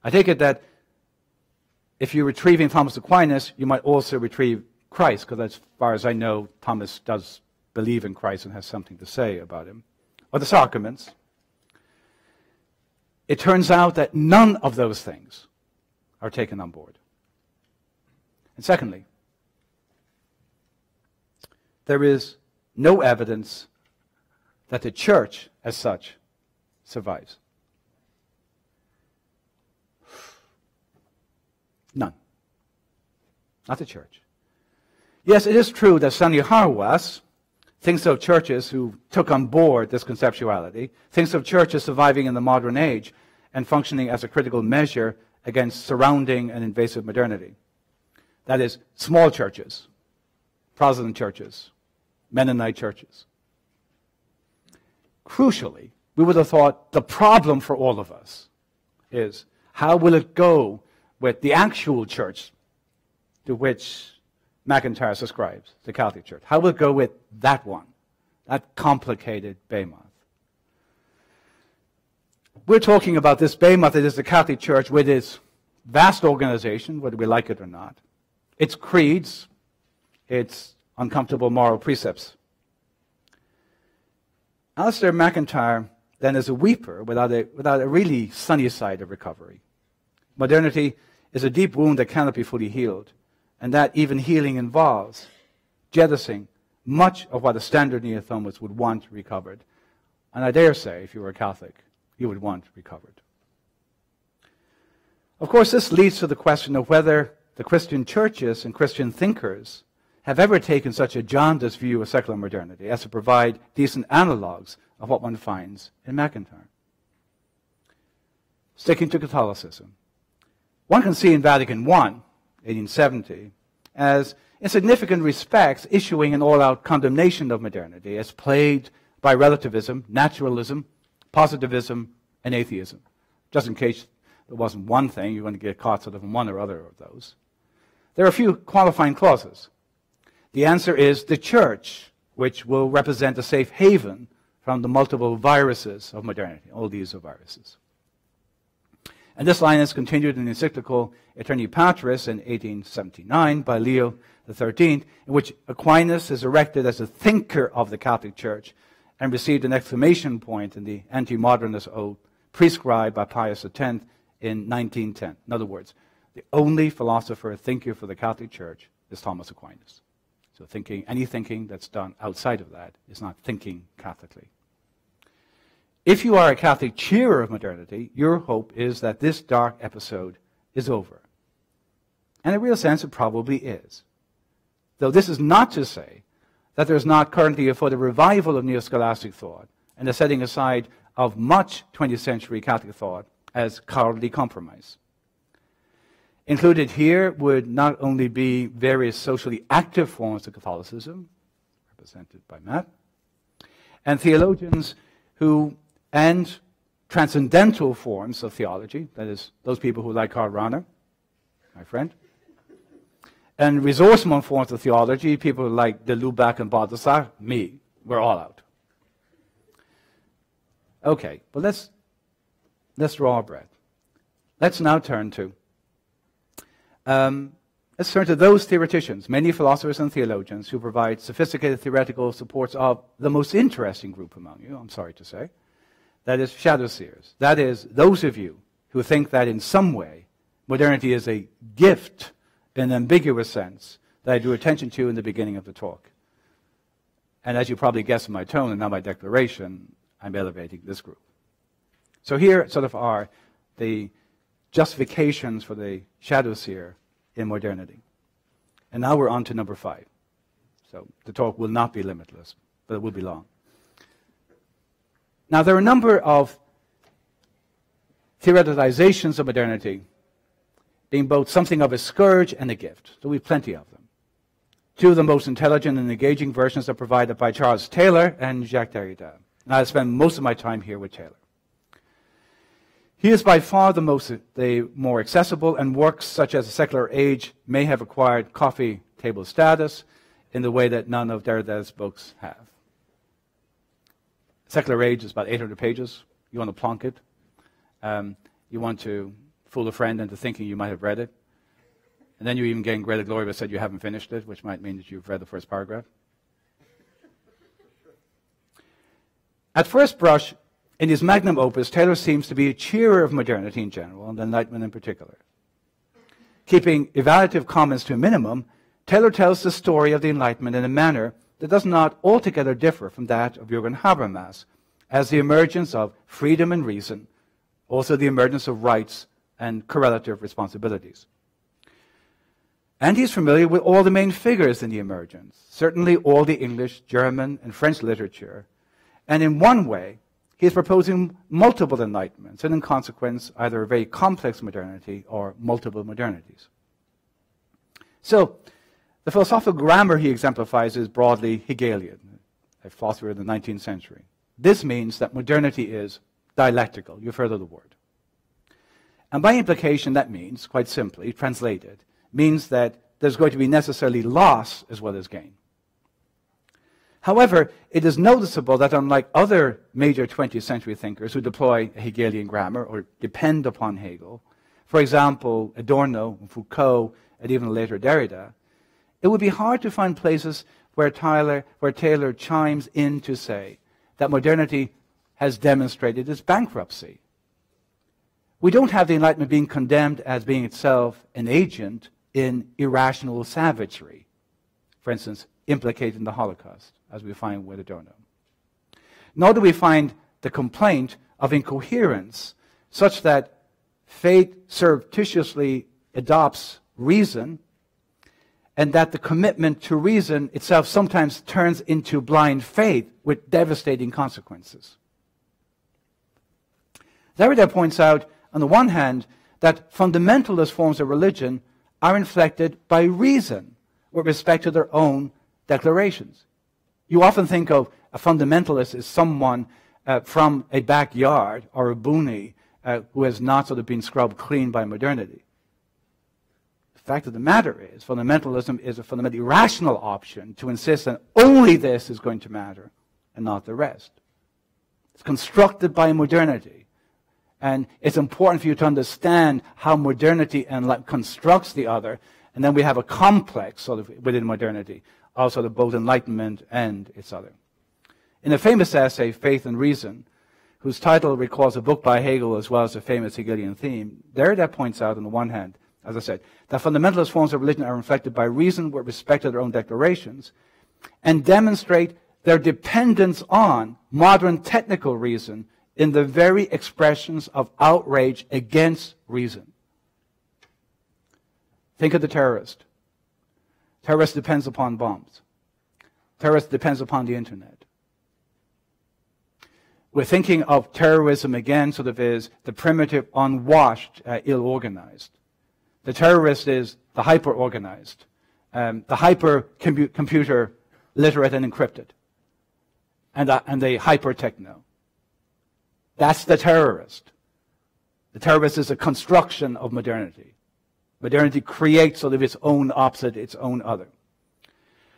I take it that if you're retrieving Thomas Aquinas, you might also retrieve Christ, because as far as I know, Thomas does believe in Christ and has something to say about him, or the sacraments. It turns out that none of those things are taken on board. And secondly, there is no evidence that the church as such survives. None. Not the church. Yes, it is true that Sani Harwas thinks of churches who took on board this conceptuality, thinks of churches surviving in the modern age and functioning as a critical measure against surrounding and invasive modernity. That is, small churches, Protestant churches, Mennonite churches. Crucially, we would have thought the problem for all of us is, how will it go with the actual church to which MacIntyre subscribes, the Catholic Church? How will it go with that one, that complicated Baymouth? We're talking about this Baymouth that is the Catholic Church with its vast organization, whether we like it or not, its creeds, its uncomfortable moral precepts. Alasdair MacIntyre then is a weeper without a really sunny side of recovery. Modernity is a deep wound that cannot be fully healed, and that even healing involves jettisoning much of what a standard neo-Thomist would want recovered. And I dare say, if you were a Catholic, you would want recovered. Of course, this leads to the question of whether the Christian churches and Christian thinkers have ever taken such a jaundiced view of secular modernity as to provide decent analogues of what one finds in MacIntyre. Sticking to Catholicism, one can see in Vatican I, 1870, as in significant respects issuing an all-out condemnation of modernity as plagued by relativism, naturalism, positivism, and atheism. Just in case there wasn't one thing, you're going to get caught sort of in one or other of those. There are a few qualifying clauses. The answer is the church, which will represent a safe haven from the multiple viruses of modernity. All these are viruses. And this line is continued in the encyclical Aeterni Patris in 1879 by Leo XIII, in which Aquinas is erected as a thinker of the Catholic Church and received an exclamation point in the anti-modernist ode prescribed by Pius X in 1910. In other words, the only philosopher thinker for the Catholic Church is Thomas Aquinas. So thinking, any thinking that's done outside of that is not thinking Catholically. If you are a Catholic cheerer of modernity, your hope is that this dark episode is over. And in a real sense, it probably is. Though this is not to say that there is not currently afoot a revival of neo-scholastic thought and the setting aside of much 20th century Catholic thought as cowardly compromise. Included here would not only be various socially active forms of Catholicism, represented by Matt, and theologians who and transcendental forms of theology, that is, those people who like Karl Rahner, my friend, and resourceful forms of theology, people like de Lubac and Balthasar, me, we're all out. Okay, but let's draw our breath. Let's now turn to those theoreticians, many philosophers and theologians who provide sophisticated theoretical supports of the most interesting group among you, I'm sorry to say, that is shadow seers. That is, those of you who think that in some way modernity is a gift in an ambiguous sense that I drew attention to in the beginning of the talk. And as you probably guessed my tone and now my declaration, I'm elevating this group. So here sort of are the justifications for the shadow seer in modernity. And now we're on to number 5. So the talk will not be limitless, but it will be long. Now there are a number of theoretizations of modernity being both something of a scourge and a gift. There will be plenty of them. Two of the most intelligent and engaging versions are provided by Charles Taylor and Jacques Derrida. And I spend most of my time here with Taylor. He is by far the more accessible, and works such as The Secular Age may have acquired coffee table status in the way that none of Derrida's books have. Secular Age is about 800 pages. You want to plonk it. You want to fool a friend into thinking you might have read it. And then you even gain greater glory but said you haven't finished it, which might mean that you've read the first paragraph. At first brush, in his magnum opus, Taylor seems to be a cheerer of modernity in general, and Enlightenment in particular. Keeping evaluative comments to a minimum, Taylor tells the story of the Enlightenment in a manner that does not altogether differ from that of Jürgen Habermas, as the emergence of freedom and reason, also the emergence of rights and correlative responsibilities. And he's familiar with all the main figures in the emergence, certainly all the English, German, and French literature, and in one way, he is proposing multiple enlightenments, and in consequence, either a very complex modernity or multiple modernities. So, the philosophical grammar he exemplifies is broadly Hegelian, a philosopher in the 19th century. This means that modernity is dialectical. You've heard of the word. And by implication, that means, quite simply, translated, means that there's going to be necessarily loss as well as gain. However, it is noticeable that unlike other major 20th century thinkers who deploy a Hegelian grammar or depend upon Hegel, for example, Adorno, Foucault, and even later Derrida, it would be hard to find places where Taylor chimes in to say that modernity has demonstrated its bankruptcy. We don't have the Enlightenment being condemned as being itself an agent in irrational savagery, for instance, implicating the Holocaust, as we find with Adorno. Nor do we find the complaint of incoherence such that fate surreptitiously adopts reason, and that the commitment to reason itself sometimes turns into blind faith with devastating consequences. Derrida points out, on the one hand, that fundamentalist forms of religion are inflected by reason with respect to their own declarations. You often think of a fundamentalist as someone from a backyard or a boony who has not sort of been scrubbed clean by modernity. The fact of the matter is, fundamentalism is a fundamentally rational option to insist that only this is going to matter and not the rest. It's constructed by modernity. And it's important for you to understand how modernity constructs the other. And then we have a complex sort of within modernity, also sort of both Enlightenment and its other. In a famous essay, Faith and Reason, whose title recalls a book by Hegel as well as a famous Hegelian theme, Derrida points out, on the one hand, as I said, that fundamentalist forms of religion are inflected by reason with respect to their own declarations, and demonstrate their dependence on modern technical reason in the very expressions of outrage against reason. Think of the terrorist. Terrorist depends upon bombs. Terrorist depends upon the internet. We're thinking of terrorism again sort of as the primitive, unwashed, ill-organized. The terrorist is the hyper-organized, the hyper-computer literate and encrypted, and the hyper-techno. That's the terrorist. The terrorist is a construction of modernity. Modernity creates sort of its own opposite, its own other.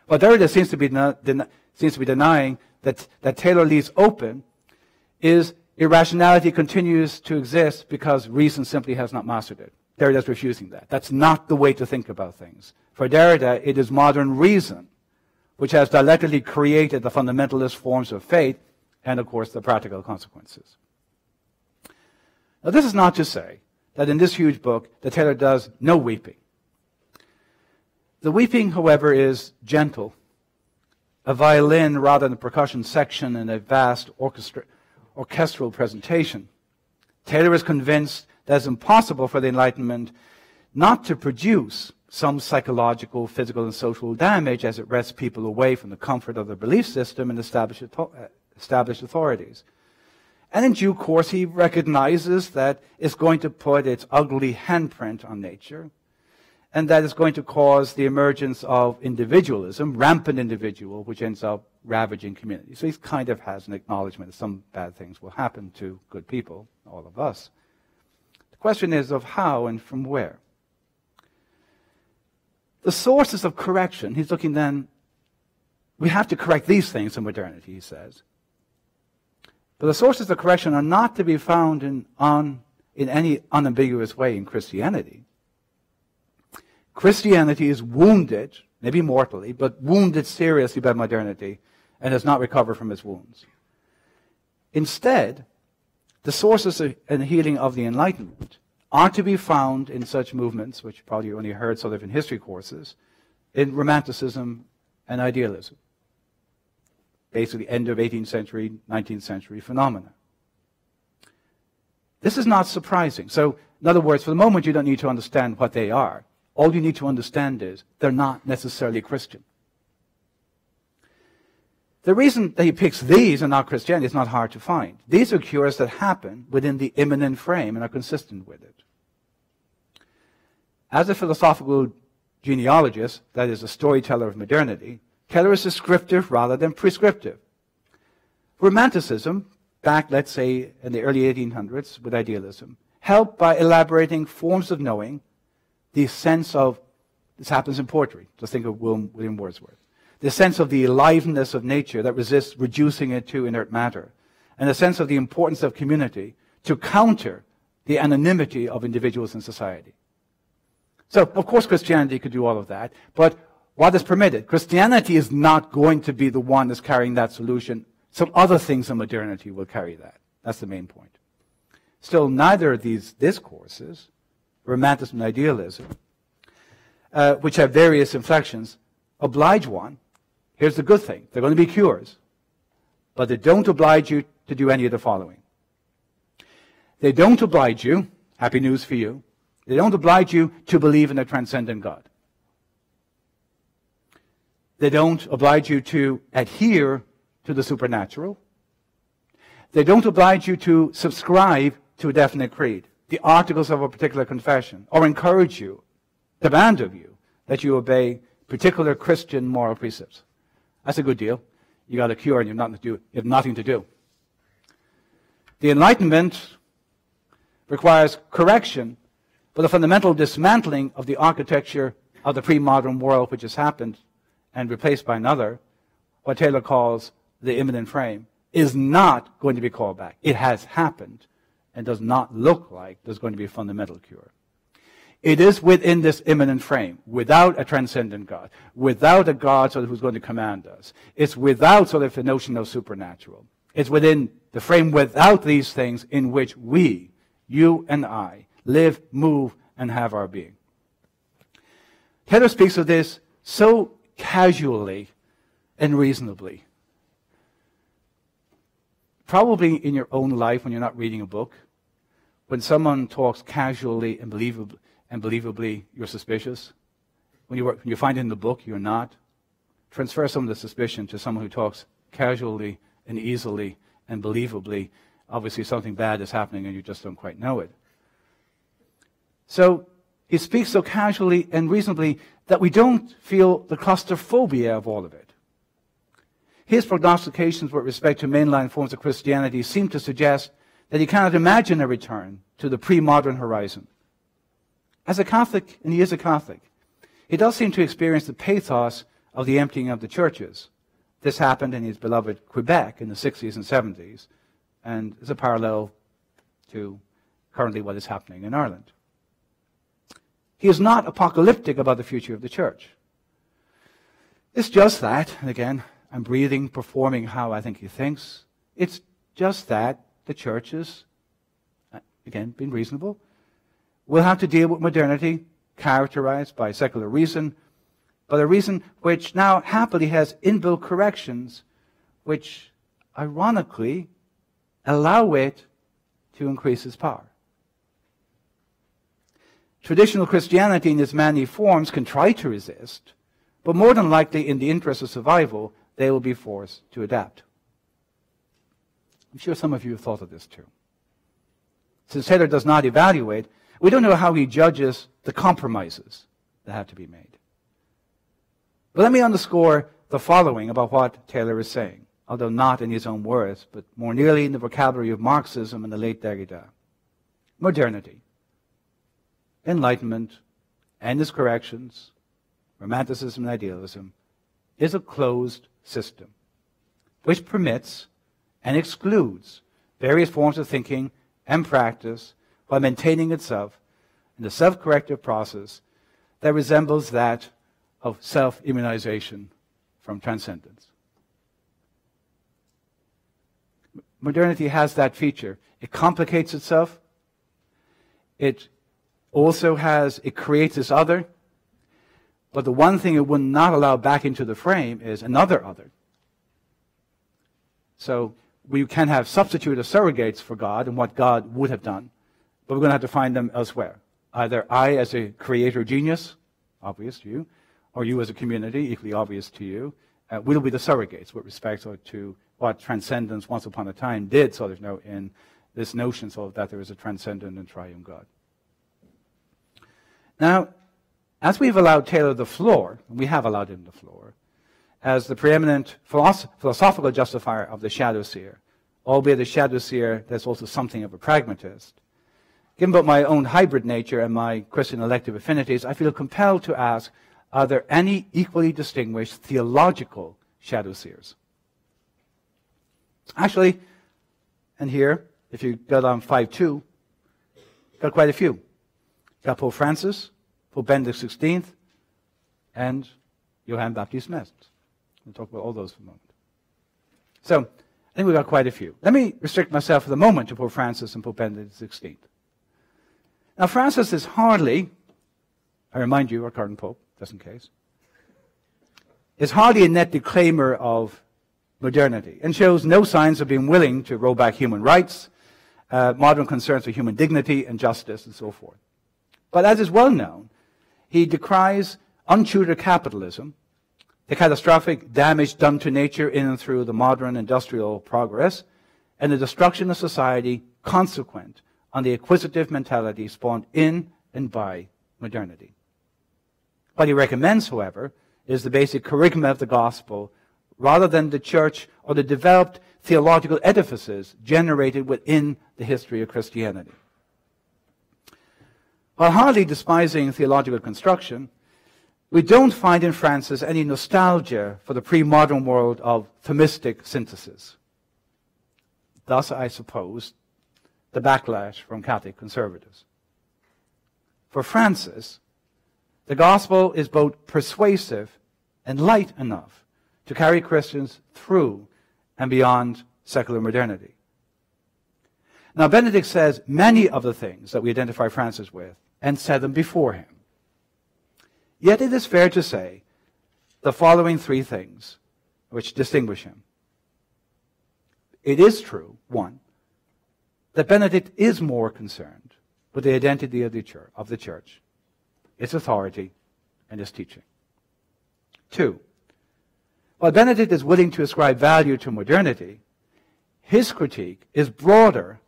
What Derrida seems to be denying that Taylor leaves open is irrationality continues to exist because reason simply has not mastered it. Derrida's refusing that. That's not the way to think about things. For Derrida, it is modern reason which has dialectically created the fundamentalist forms of faith and, of course, the practical consequences. Now, this is not to say that in this huge book, that Taylor does no weeping. The weeping, however, is gentle, a violin rather than a percussion section in a vast orchestral presentation. Taylor is convinced that it's impossible for the Enlightenment not to produce some psychological, physical, and social damage as it wrests people away from the comfort of their belief system and established authorities. And in due course, he recognizes that it's going to put its ugly handprint on nature, and that it's going to cause the emergence of individualism, rampant individual, which ends up ravaging communities. So he kind of has an acknowledgement that some bad things will happen to good people, all of us. The question is of how and from where. The sources of correction, he's looking then, we have to correct these things in modernity, he says. But the sources of correction are not to be found in any unambiguous way in Christianity. Christianity is wounded, maybe mortally, but wounded seriously by modernity and does not recover from its wounds. Instead, the sources and healing of the Enlightenment are to be found in such movements, which probably you only heard sort of in history courses, in Romanticism and Idealism. Basically end of 18th century, 19th century phenomena. This is not surprising. So, in other words, for the moment you don't need to understand what they are. All you need to understand is they're not necessarily Christian. The reason that he picks these and not Christianity is not hard to find. These are cures that happen within the immanent frame and are consistent with it. As a philosophical genealogist, that is, a storyteller of modernity, Taylor is descriptive rather than prescriptive. Romanticism, back, let's say, in the early 1800s with idealism, helped by elaborating forms of knowing, the sense of, this happens in poetry, just think of William Wordsworth, the sense of the aliveness of nature that resists reducing it to inert matter, and the sense of the importance of community to counter the anonymity of individuals in society. So, of course, Christianity could do all of that, but what is permitted? Christianity is not going to be the one that's carrying that solution. Some other things in modernity will carry that. That's the main point. Still, neither of these discourses, Romanticism and Idealism, which have various inflections, oblige one. Here's the good thing. They're going to be cures. But they don't oblige you to do any of the following. They don't oblige you, happy news for you, They don't oblige you to believe in a transcendent God. They don't oblige you to adhere to the supernatural. They don't oblige you to subscribe to a definite creed, the articles of a particular confession, or encourage you, demand of you, that you obey particular Christian moral precepts. That's a good deal. You got a cure and you have nothing to do. The Enlightenment requires correction for the fundamental dismantling of the architecture of the pre-modern world which has happened and replaced by another, what Taylor calls the immanent frame, is not going to be called back. It has happened and does not look like there's going to be a fundamental cure. It is within this immanent frame, without a transcendent God, without a God sort of who's going to command us. It's without sort of the notion of supernatural. It's within the frame without these things in which we, you and I, live, move, and have our being. Taylor speaks of this so casually and reasonably. Probably in your own life when you're not reading a book, when someone talks casually and believably, you're suspicious. When you find it in the book, you're not. Transfer some of the suspicion to someone who talks casually and easily and believably. Obviously something bad is happening and you just don't quite know it. So he speaks so casually and reasonably that we don't feel the claustrophobia of all of it. His prognostications with respect to mainline forms of Christianity seem to suggest that he cannot imagine a return to the pre-modern horizon. As a Catholic, and he is a Catholic, he does seem to experience the pathos of the emptying of the churches. This happened in his beloved Quebec in the 60s and 70s, and is a parallel to currently what is happening in Ireland. He is not apocalyptic about the future of the church. It's just that, and again, I'm breathing, performing how I think he thinks. It's just that the churches, again, being reasonable, will have to deal with modernity characterized by secular reason, but a reason which now happily has inbuilt corrections which, ironically, allow it to increase its power. Traditional Christianity in its many forms can try to resist, but more than likely in the interest of survival, they will be forced to adapt. I'm sure some of you have thought of this too. Since Taylor does not evaluate, we don't know how he judges the compromises that have to be made. But let me underscore the following about what Taylor is saying, although not in his own words, but more nearly in the vocabulary of Marxism and the late Derrida. Modernity, Enlightenment, and its corrections, Romanticism and idealism, is a closed system which permits and excludes various forms of thinking and practice while maintaining itself in the self-corrective process that resembles that of self-immunization from transcendence. Modernity has that feature. It complicates itself. It also has, it creates this other. But the one thing it will not allow back into the frame is another other. So we can have substitute or surrogates for God and what God would have done, but we're going to have to find them elsewhere. Either I as a creator genius, obvious to you, or you as a community, equally obvious to you, will be the surrogates with respect to what transcendence once upon a time did sort of know in this notion sort of that there is a transcendent and triune God. Now, as we've allowed Taylor the floor, and we have allowed him the floor, as the preeminent philosophical justifier of the shadow seer, albeit a shadow seer that's also something of a pragmatist, given but my own hybrid nature and my Christian elective affinities, I feel compelled to ask, are there any equally distinguished theological shadow seers? Actually, and here, if you go down 5-2, got quite a few. Got Pope Francis, Pope Benedict XVI, and Johann Baptist Metz. We'll talk about all those for a moment. So, I think we've got quite a few. Let me restrict myself for the moment to Pope Francis and Pope Benedict XVI. Now, Francis is hardly, I remind you, our current Pope, just in case, is hardly a net declaimer of modernity and shows no signs of being willing to roll back human rights, modern concerns for human dignity and justice and so forth. But as is well known, he decries untutored capitalism, the catastrophic damage done to nature in and through the modern industrial progress, and the destruction of society consequent on the acquisitive mentality spawned in and by modernity. What he recommends, however, is the basic curriculum of the gospel rather than the church or the developed theological edifices generated within the history of Christianity. While hardly despising theological construction, we don't find in Francis any nostalgia for the pre-modern world of Thomistic synthesis. Thus, I suppose, the backlash from Catholic conservatives. For Francis, the gospel is both persuasive and light enough to carry Christians through and beyond secular modernity. Now, Benedict says many of the things that we identify Francis with and said them before him. Yet it is fair to say the following three things which distinguish him. It is true, one, that Benedict is more concerned with the identity of the church, its authority, and its teaching. Two, while Benedict is willing to ascribe value to modernity, his critique is broader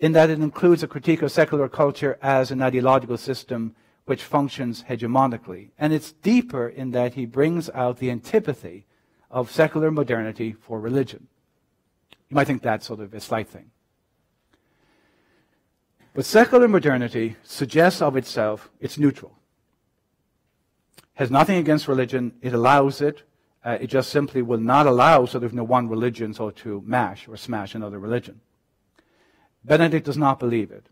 in that it includes a critique of secular culture as an ideological system which functions hegemonically, and it's deeper in that he brings out the antipathy of secular modernity for religion. You might think that's sort of a slight thing. But secular modernity suggests of itself it's neutral. Has nothing against religion, it allows it, it just simply will not allow sort of no one religion so to mash or smash another religion. Benedict does not believe it.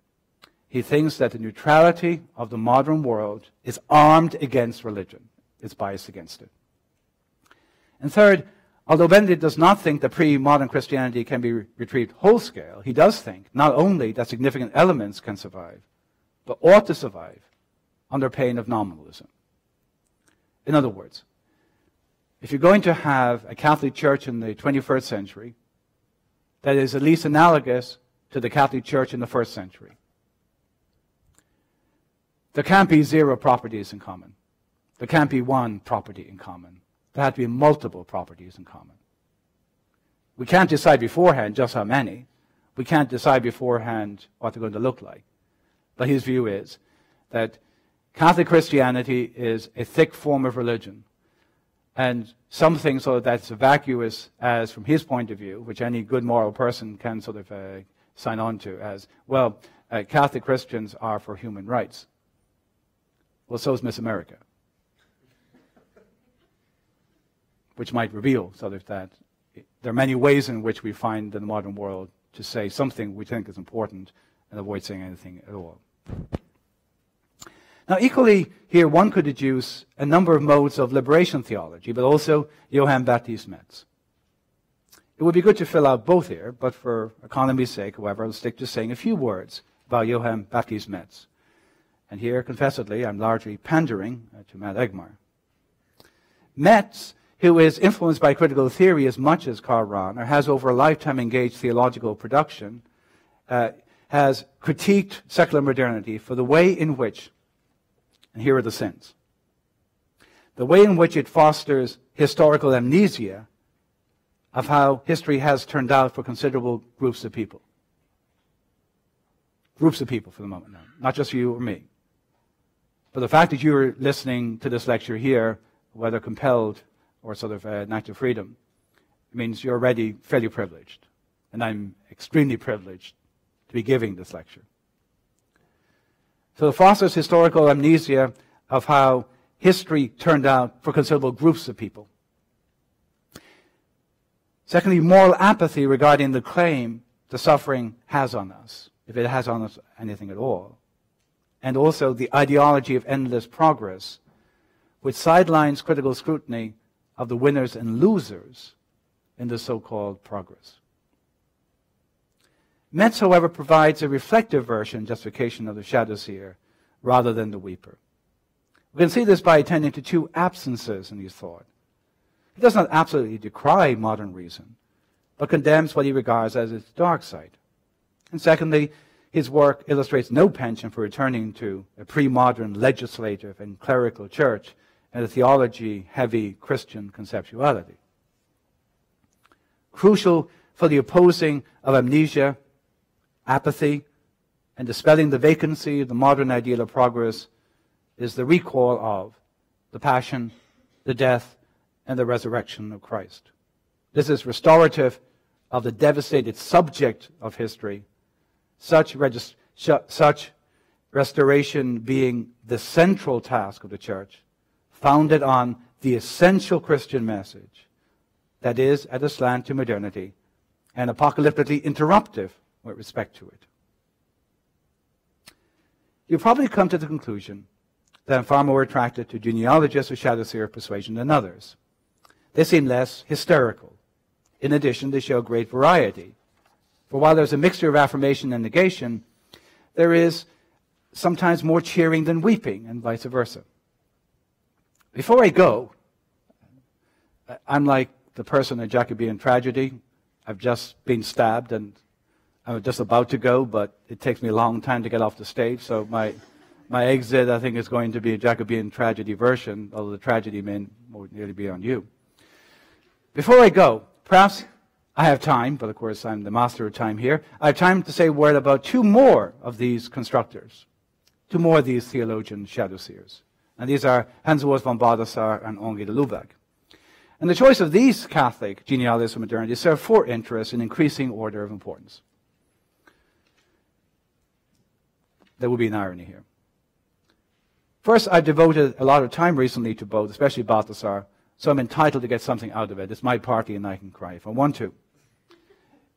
He thinks that the neutrality of the modern world is armed against religion. It's biased against it. And third, although Benedict does not think that pre-modern Christianity can be retrieved whole scale, he does think not only that significant elements can survive, but ought to survive under pain of nominalism. In other words, if you're going to have a Catholic Church in the 21st century that is at least analogous to the Catholic Church in the first century, there can't be zero properties in common. There can't be one property in common. There have to be multiple properties in common. We can't decide beforehand just how many. We can't decide beforehand what they're going to look like. But his view is that Catholic Christianity is a thick form of religion. And something sort of that's vacuous as, from his point of view, which any good moral person can sort of sign on to as, well, Catholic Christians are for human rights. Well, so is Miss America, which might reveal sort of that there are many ways in which we find in the modern world to say something we think is important and avoid saying anything at all. Now, equally here, one could deduce a number of modes of liberation theology, but also Johann Baptist Metz. It would be good to fill out both here, but for economy's sake, however, I'll stick to saying a few words about Johann Baptist Metz. And here, confessedly, I'm largely pandering to Matt Eggemeier. Metz, who is influenced by critical theory as much as Karl Rahner, has over a lifetime engaged theological production, has critiqued secular modernity for the way in which, and here are the sins, the way in which it fosters historical amnesia of how history has turned out for considerable groups of people. Groups of people for the moment now, not just you or me. But the fact that you're listening to this lecture here, whether compelled or sort of an act of freedom, means you're already fairly privileged. And I'm extremely privileged to be giving this lecture. So it fosters historical amnesia of how history turned out for considerable groups of people. Secondly, moral apathy regarding the claim the suffering has on us, if it has on us anything at all. And also the ideology of endless progress, which sidelines critical scrutiny of the winners and losers in the so-called progress. Metz, however, provides a reflective version, justification of the shadow seer, rather than the weeper. We can see this by attending to two absences in his thought. He does not absolutely decry modern reason, but condemns what he regards as its dark side. And secondly, His work illustrates no penchant for returning to a pre-modern legislative and clerical church and a theology-heavy Christian conceptuality. Crucial for the opposing of amnesia, apathy, and dispelling the vacancy of the modern ideal of progress is the recall of the passion, the death, and the resurrection of Christ. This is restorative of the devastated subject of history, such restoration being the central task of the Church, founded on the essential Christian message that is at a slant to modernity and apocalyptically interruptive with respect to it. You'll probably come to the conclusion that I'm far more attracted to genealogists or shadowseer of persuasion than others. They seem less hysterical. In addition, they show great variety. For while there's a mixture of affirmation and negation, there is sometimes more cheering than weeping, and vice versa. Before I go, I'm like the person in Jacobean tragedy. I've just been stabbed, and I'm just about to go, but it takes me a long time to get off the stage, so my exit, I think, is going to be a Jacobean tragedy version, although the tragedy may more nearly be on you. Before I go, perhaps I have time, but of course I'm the master of time here, I have time to say a word about two more of these constructors, two more of these theologian shadowseers. And these are Hans Urs von Balthasar and Henri de Lubac. And the choice of these Catholic genealogists of modernity serve four interests in increasing order of importance. There will be an irony here. First, I've devoted a lot of time recently to both, especially Balthasar, so I'm entitled to get something out of it. It's my party and I can cry if I want to.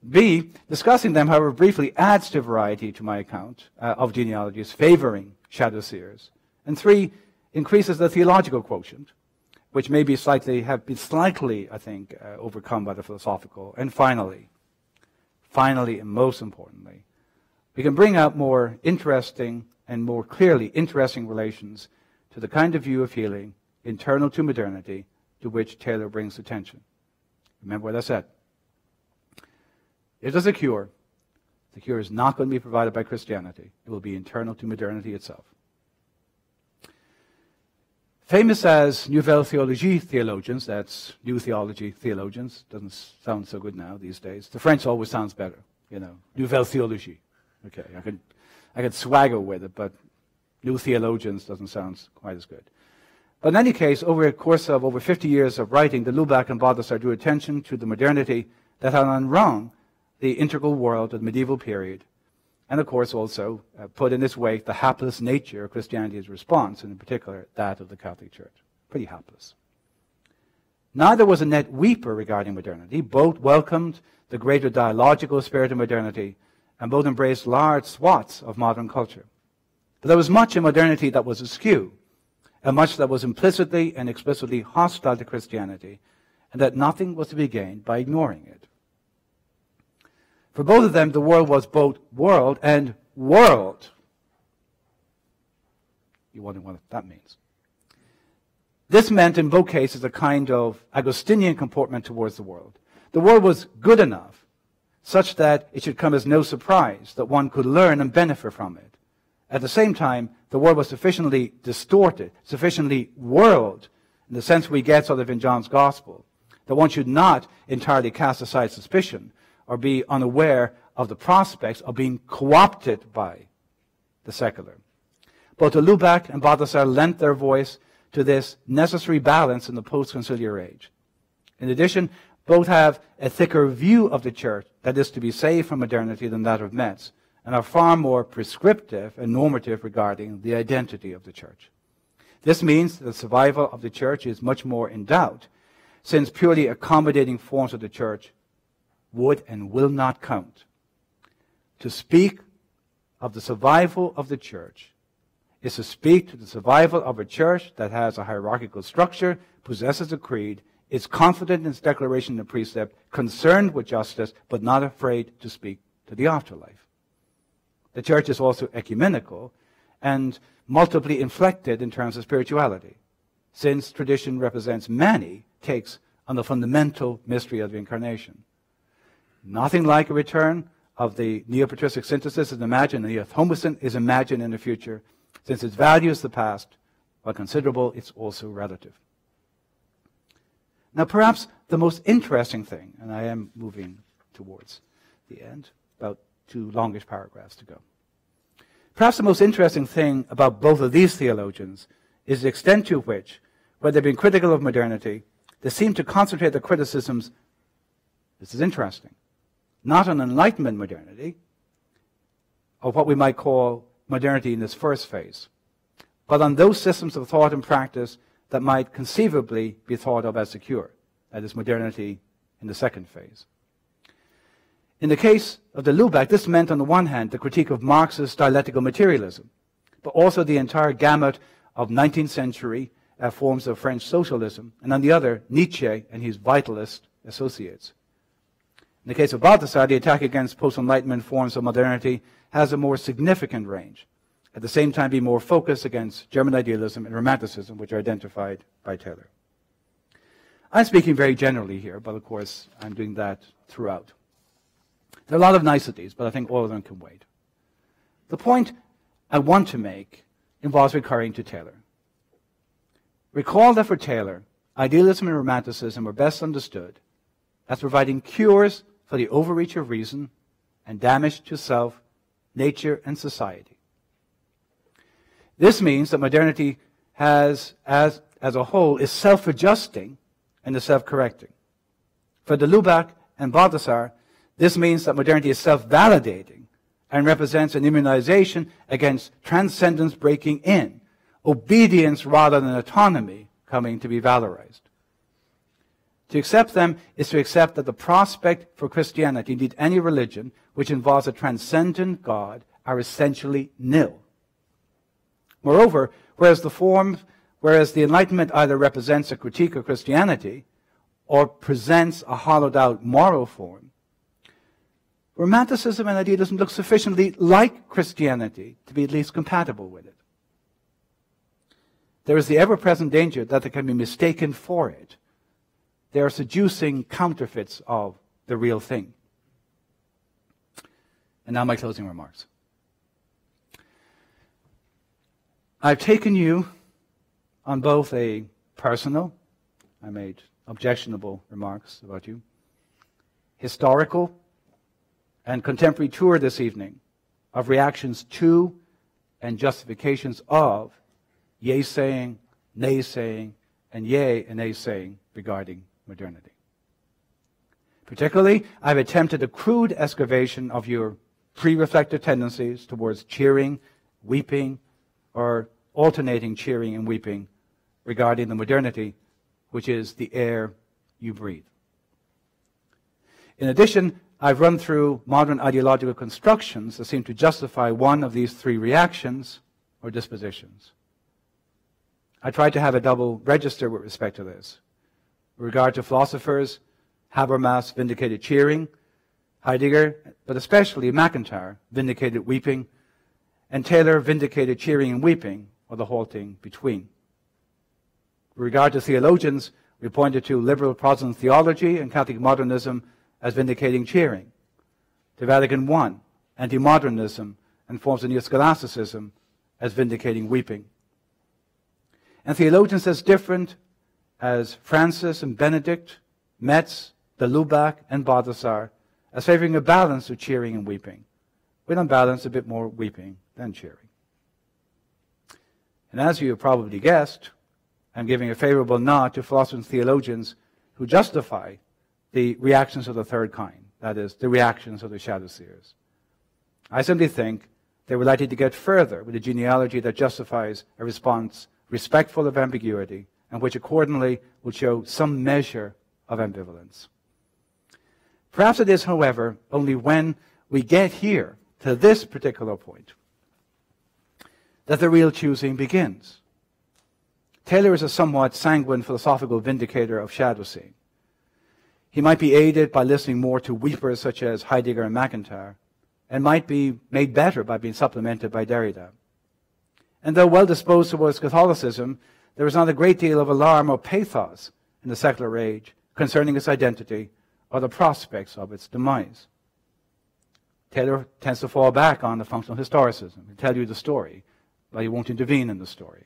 B, discussing them, however, briefly adds to variety to my account of genealogies favoring shadowseers. And three, increases the theological quotient, which may be have been slightly, I think, overcome by the philosophical. And finally, and most importantly, we can bring out more interesting and more clearly interesting relations to the kind of view of healing internal to modernity to which Taylor brings attention. Remember what I said. If there's a cure, the cure is not going to be provided by Christianity. It will be internal to modernity itself. Famous as Nouvelle Théologie theologians, that's New Theology theologians, doesn't sound so good now these days. The French always sounds better, you know, Nouvelle Théologie. Okay, I could swagger with it, but New Theologians doesn't sound quite as good. But in any case, over a course of over 50 years of writing, the Lubac and Balthasar drew attention to the modernity that had unwrung the integral world of the medieval period, and of course also put in its wake the hapless nature of Christianity's response, and in particular that of the Catholic Church. Pretty hapless. Neither was a net weeper regarding modernity. Both welcomed the greater dialogical spirit of modernity, and both embraced large swaths of modern culture. But there was much in modernity that was askew, and much that was implicitly and explicitly hostile to Christianity, and that nothing was to be gained by ignoring it. For both of them, the world was both world and world. You're wondering what that means. This meant, in both cases, a kind of Agostinian comportment towards the world. The world was good enough, such that it should come as no surprise that one could learn and benefit from it. At the same time, the world was sufficiently distorted, sufficiently world, in the sense we get sort of in John's Gospel, that one should not entirely cast aside suspicion or be unaware of the prospects of being co-opted by the secular. Both the Lubac and Balthasar lent their voice to this necessary balance in the post-conciliar age. In addition, both have a thicker view of the Church that is to be saved from modernity than that of Metz, and are far more prescriptive and normative regarding the identity of the Church. This means that the survival of the Church is much more in doubt, since purely accommodating forms of the Church would and will not count. To speak of the survival of the Church is to speak to the survival of a Church that has a hierarchical structure, possesses a creed, is confident in its declaration and precept, concerned with justice, but not afraid to speak to the afterlife. The Church is also ecumenical and multiply inflected in terms of spirituality, since tradition represents many takes on the fundamental mystery of the Incarnation. Nothing like a return of the neopatristic synthesis is imagined in the earth. Homoousin is imagined in the future. Since its value is the past, while considerable, it's also relative. Now, perhaps the most interesting thing, and I am moving towards the end, about two longish paragraphs to go. Perhaps the most interesting thing about both of these theologians is the extent to which, when they've been critical of modernity, they seem to concentrate their criticisms, this is interesting, not on Enlightenment modernity, or what we might call modernity in this first phase, but on those systems of thought and practice that might conceivably be thought of as secure, that is, modernity in the second phase. In the case of de Lubac, this meant, on the one hand, the critique of Marx's dialectical materialism, but also the entire gamut of 19th-century forms of French socialism, and on the other, Nietzsche and his vitalist associates. In the case of Balthasar, the attack against post-Enlightenment forms of modernity has a more significant range, at the same time being more focused against German idealism and Romanticism, which are identified by Taylor. I'm speaking very generally here, but of course I'm doing that throughout. There are a lot of niceties, but I think all of them can wait. The point I want to make involves recurring to Taylor. Recall that for Taylor, idealism and Romanticism are best understood as providing cures for the overreach of reason and damage to self, nature, and society. This means that modernity has, as a whole, is self-adjusting and is self-correcting. For de Lubac and Balthasar, this means that modernity is self-validating and represents an immunization against transcendence breaking in, obedience rather than autonomy coming to be valorized. To accept them is to accept that the prospect for Christianity, indeed any religion, which involves a transcendent God, are essentially nil. Moreover, whereas the Enlightenment either represents a critique of Christianity or presents a hollowed-out moral form, Romanticism and idealism look sufficiently like Christianity to be at least compatible with it. There is the ever-present danger that they can be mistaken for it. They are seducing counterfeits of the real thing. And now my closing remarks. I've taken you on both a personal, I made objectionable remarks about you, historical, and contemporary tour this evening of reactions to and justifications of yea-saying, nay-saying, and yea and nay-saying regarding modernity. Particularly, I've attempted a crude excavation of your pre-reflective tendencies towards cheering, weeping, or alternating cheering and weeping regarding the modernity, which is the air you breathe. In addition, I've run through modern ideological constructions that seem to justify one of these three reactions or dispositions. I tried to have a double register with respect to this. With regard to philosophers, Habermas vindicated cheering, Heidegger, but especially MacIntyre, vindicated weeping, and Taylor vindicated cheering and weeping, or the halting between. With regard to theologians, we pointed to liberal Protestant theology and Catholic modernism as vindicating cheering, to Vatican I, anti-modernism and forms of neo-scholasticism as vindicating weeping. And theologians as different as Francis and Benedict, Metz, de Lubac, and Balthasar, as favoring a balance of cheering and weeping, with on balance a bit more weeping than cheering. And as you have probably guessed, I'm giving a favorable nod to philosophers and theologians who justify the reactions of the third kind, that is, the reactions of the shadow seers. I simply think they were likely to get further with a genealogy that justifies a response respectful of ambiguity and which accordingly will show some measure of ambivalence. Perhaps it is, however, only when we get here to this particular point that the real choosing begins. Taylor is a somewhat sanguine philosophical vindicator of shadow seeing. He might be aided by listening more to weepers such as Heidegger and MacIntyre, and might be made better by being supplemented by Derrida. And though well disposed towards Catholicism, there is not a great deal of alarm or pathos in the secular age concerning its identity or the prospects of its demise. Taylor tends to fall back on the functional historicism. He'll tell you the story, but he won't intervene in the story.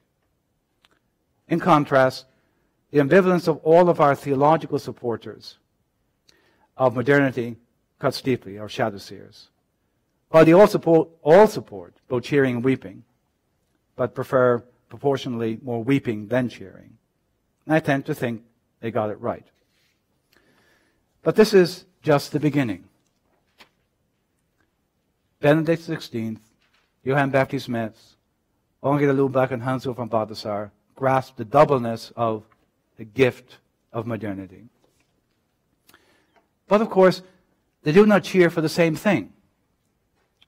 In contrast, the ambivalence of all of our theological supporters of modernity cuts deeply, our shadow seers. While they all support both cheering and weeping, but prefer proportionally more weeping than cheering. And I tend to think they got it right. But this is just the beginning. Benedict XVI, Johann Baptist Metz, Henri de Lubac, and Hans Urs von Balthasar grasped the doubleness of the gift of modernity. But of course, they do not cheer for the same thing,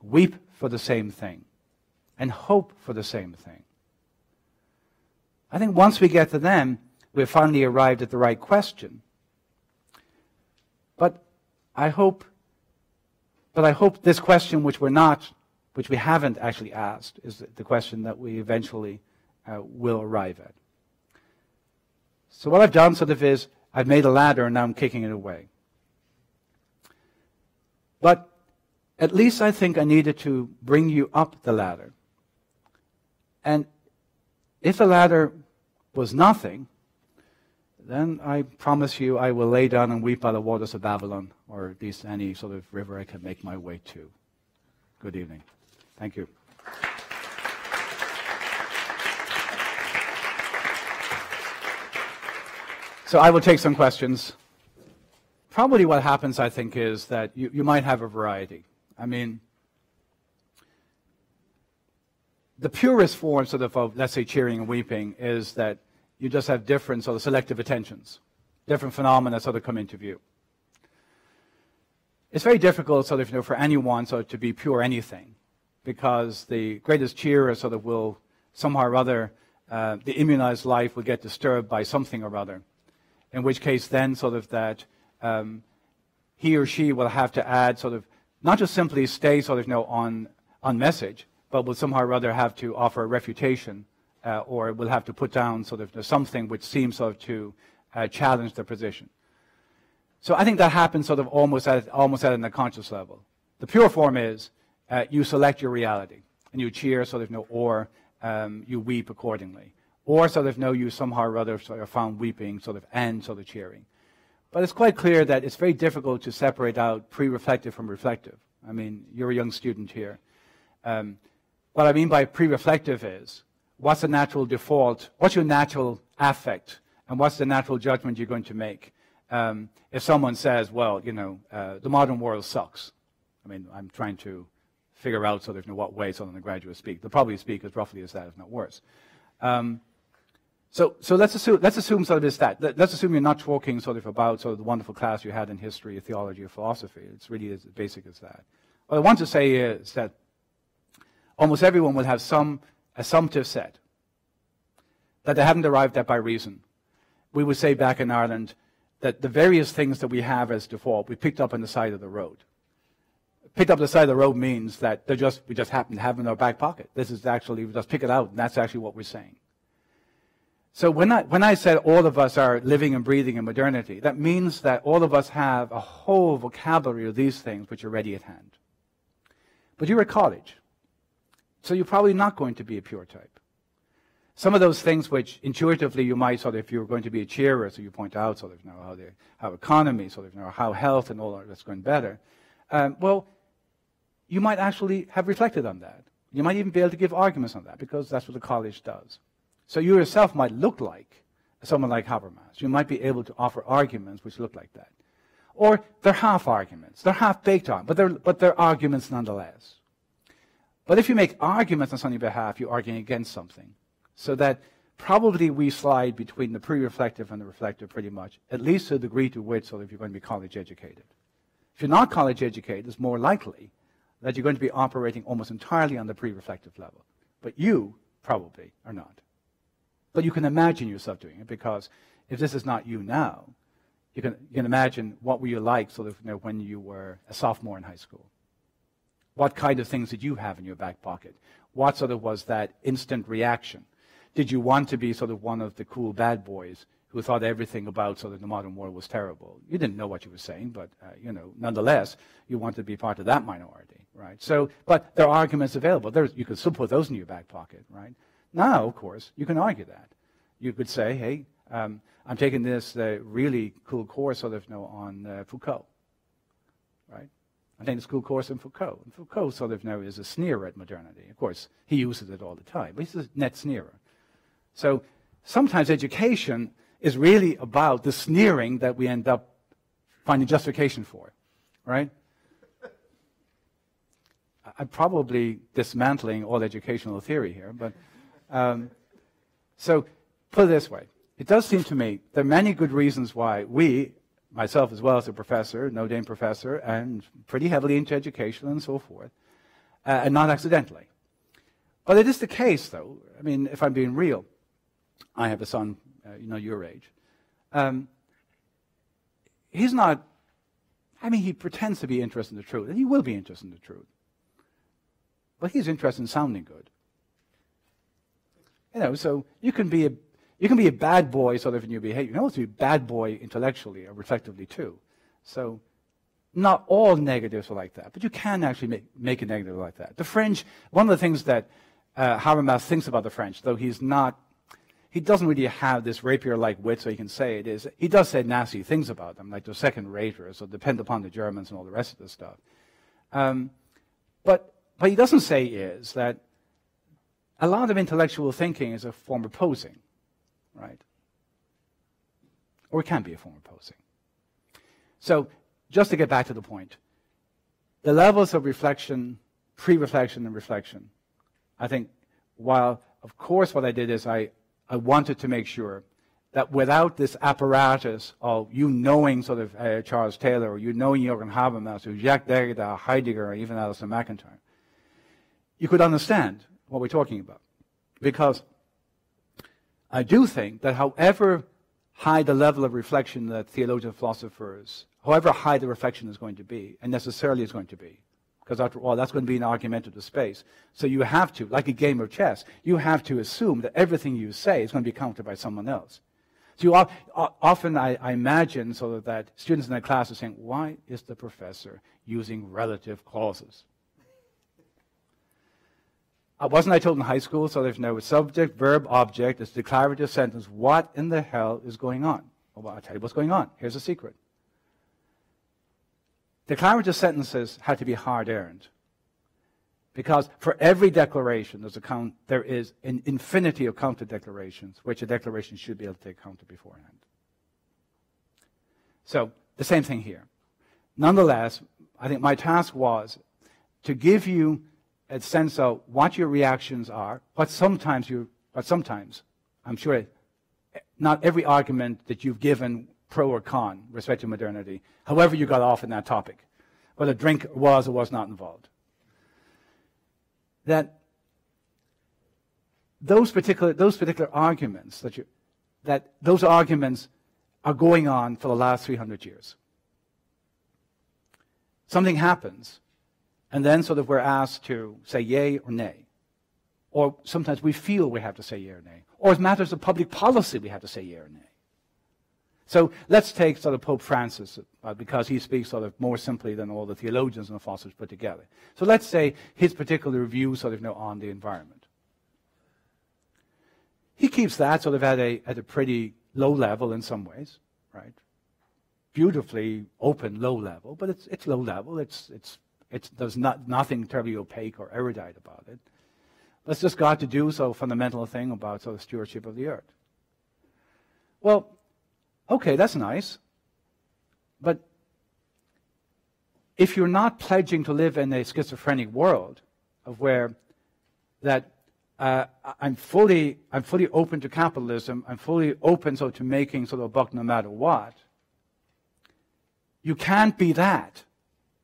weep for the same thing, and hope for the same thing. I think once we get to them, we've finally arrived at the right question. But I hope this question, which we haven't actually asked, is the question that we eventually will arrive at. So what I've done sort of is, I've made a ladder and now I'm kicking it away. But at least I think I needed to bring you up the ladder. And if the ladder was nothing, then I promise you I will lay down and weep by the waters of Babylon, or at least any sort of river I can make my way to. Good evening. Thank you. So I will take some questions. Probably what happens, I think, is that you might have a variety. I mean, the purest form sort of, let's say, cheering and weeping is that you just have different sort of selective attentions, different phenomena sort of come into view. It's very difficult sort of, you know, for anyone sort of to be pure anything, because the greatest cheerer sort of will somehow or other, the immunized life will get disturbed by something or other. In which case then sort of that he or she will have to add sort of, not just simply stay sort of, you know, on message, but will somehow or other have to offer a refutation or will have to put down sort of something which seems sort of to challenge the position. So I think that happens sort of almost at an unconscious level. The pure form is you select your reality and you cheer sort of, you know, or you weep accordingly. Or sort of know you somehow or other sort of found weeping sort of and sort of cheering. But it's quite clear that it's very difficult to separate out pre-reflective from reflective. I mean, you're a young student here. What I mean by pre-reflective is, what's the natural default, what's your natural affect, and what's the natural judgment you're going to make? If someone says, well, you know, the modern world sucks. I mean, I'm trying to figure out sort of in what way some of the graduates speak. They'll probably speak as roughly as that, if not worse. So let's assume sort of it's that. Let's assume you're not talking sort of about sort of the wonderful class you had in history, or theology, or philosophy. It's really as basic as that. What I want to say is that almost everyone will have some assumptive set that they haven't arrived at by reason. We would say back in Ireland that the various things that we have as default, we picked up on the side of the road. Picked up the side of the road means that we just happen to have them in our back pocket. This is actually, we just pick it out, and that's actually what we're saying. So when I said all of us are living and breathing in modernity, that means that all of us have a whole vocabulary of these things which are ready at hand. But you're at college, so you're probably not going to be a pure type. Some of those things which intuitively you might sort of, if you're going to be a cheerer, so you point out sort of, you know, how economy, sort of, you know, how health and all that's going better, well, you might actually have reflected on that. You might even be able to give arguments on that, because that's what the college does. So you yourself might look like someone like Habermas. You might be able to offer arguments which look like that. Or they're half arguments. They're half baked on, but they're arguments nonetheless. But if you make arguments on somebody's behalf, you're arguing against something. So that probably we slide between the pre-reflective and the reflective pretty much, at least to the degree to which, so if you're going to be college educated. If you're not college educated, it's more likely that you're going to be operating almost entirely on the pre-reflective level. But you probably are not. But you can imagine yourself doing it, because if this is not you now, you can imagine what were you like sort of, you know, when you were a sophomore in high school. What kind of things did you have in your back pocket? What sort of was that instant reaction? Did you want to be sort of one of the cool bad boys who thought everything about sort of the modern world was terrible. You didn't know what you were saying, but you know, nonetheless, you wanted to be part of that minority, right? So, but there are arguments available. There's, you could still put those in your back pocket, right? Now, of course, you can argue that. You could say, hey, I'm taking this really cool course sort of, you know, on Foucault, right? I think it's a cool course in Foucault. And Foucault sort of now is a sneer at modernity. Of course, he uses it all the time, but he's a net sneerer. So sometimes education is really about the sneering that we end up finding justification for, right? I'm probably dismantling all educational theory here, but so put it this way. It does seem to me there are many good reasons why we, myself as well as a professor, Notre Dame professor, and pretty heavily into education and so forth, and not accidentally. But it is the case, though, I mean, if I'm being real, I have a son, you know, your age. He's not, I mean, he pretends to be interested in the truth, and he will be interested in the truth. But he's interested in sounding good. You know, so you can be a bad boy sort of in your behavior. You can also be a bad boy intellectually or reflectively too. So not all negatives are like that, but you can actually make a negative like that. The French, one of the things that Habermas thinks about the French, though he's not, he doesn't really have this rapier-like wit, so he can say it is, he does say nasty things about them, like they're second-raters or depend upon the Germans and all the rest of this stuff. But he doesn't say is that a lot of intellectual thinking is a form of posing. Right? Or it can be a form of posing. So, just to get back to the point, the levels of reflection, pre-reflection and reflection, I think, while, of course, what I did is I wanted to make sure that without this apparatus of you knowing sort of Charles Taylor, or you knowing Jürgen Habermas, or Jacques Derrida, Heidegger, or even Alasdair MacIntyre, you could understand what we're talking about. Because I do think that however high the level of reflection that theologians and philosophers, however high the reflection is going to be, and necessarily is going to be, because after all, that's going to be an argumentative space. So you have to, like a game of chess, you have to assume that everything you say is going to be countered by someone else. So you often, I imagine, sort of that students in their class are saying, why is the professor using relative clauses? Wasn't I told in high school, so there's no subject, verb, object, it's a declarative sentence. What in the hell is going on? Well, I'll tell you what's going on. Here's a secret. Declarative sentences had to be hard-earned because for every declaration there's a count, there is an infinity of counter-declarations, which a declaration should be able to take counter beforehand. So, the same thing here. Nonetheless, I think my task was to give you a sense of what your reactions are, but sometimes, I'm sure not every argument that you've given pro or con, respect to modernity, however you got off in that topic, whether drink was or was not involved, that those particular arguments, that those arguments are going on for the last 300 years. Something happens, and then sort of we're asked to say yay or nay. Or sometimes we feel we have to say yay or nay. Or as matters of public policy, we have to say yay or nay. So let's take sort of Pope Francis, because he speaks sort of more simply than all the theologians and the philosophers put together. So let's say his particular view sort of, you know, on the environment. He keeps that sort of at a pretty low level in some ways, right? Beautifully open low level, but it's low level, there's nothing terribly opaque or erudite about it. It's just got to do so fundamental thing about sort of stewardship of the earth. Well, okay, that's nice, but if you're not pledging to live in a schizophrenic world of where that I'm fully open to capitalism, I'm fully open so to making sort of a buck no matter what, you can't be that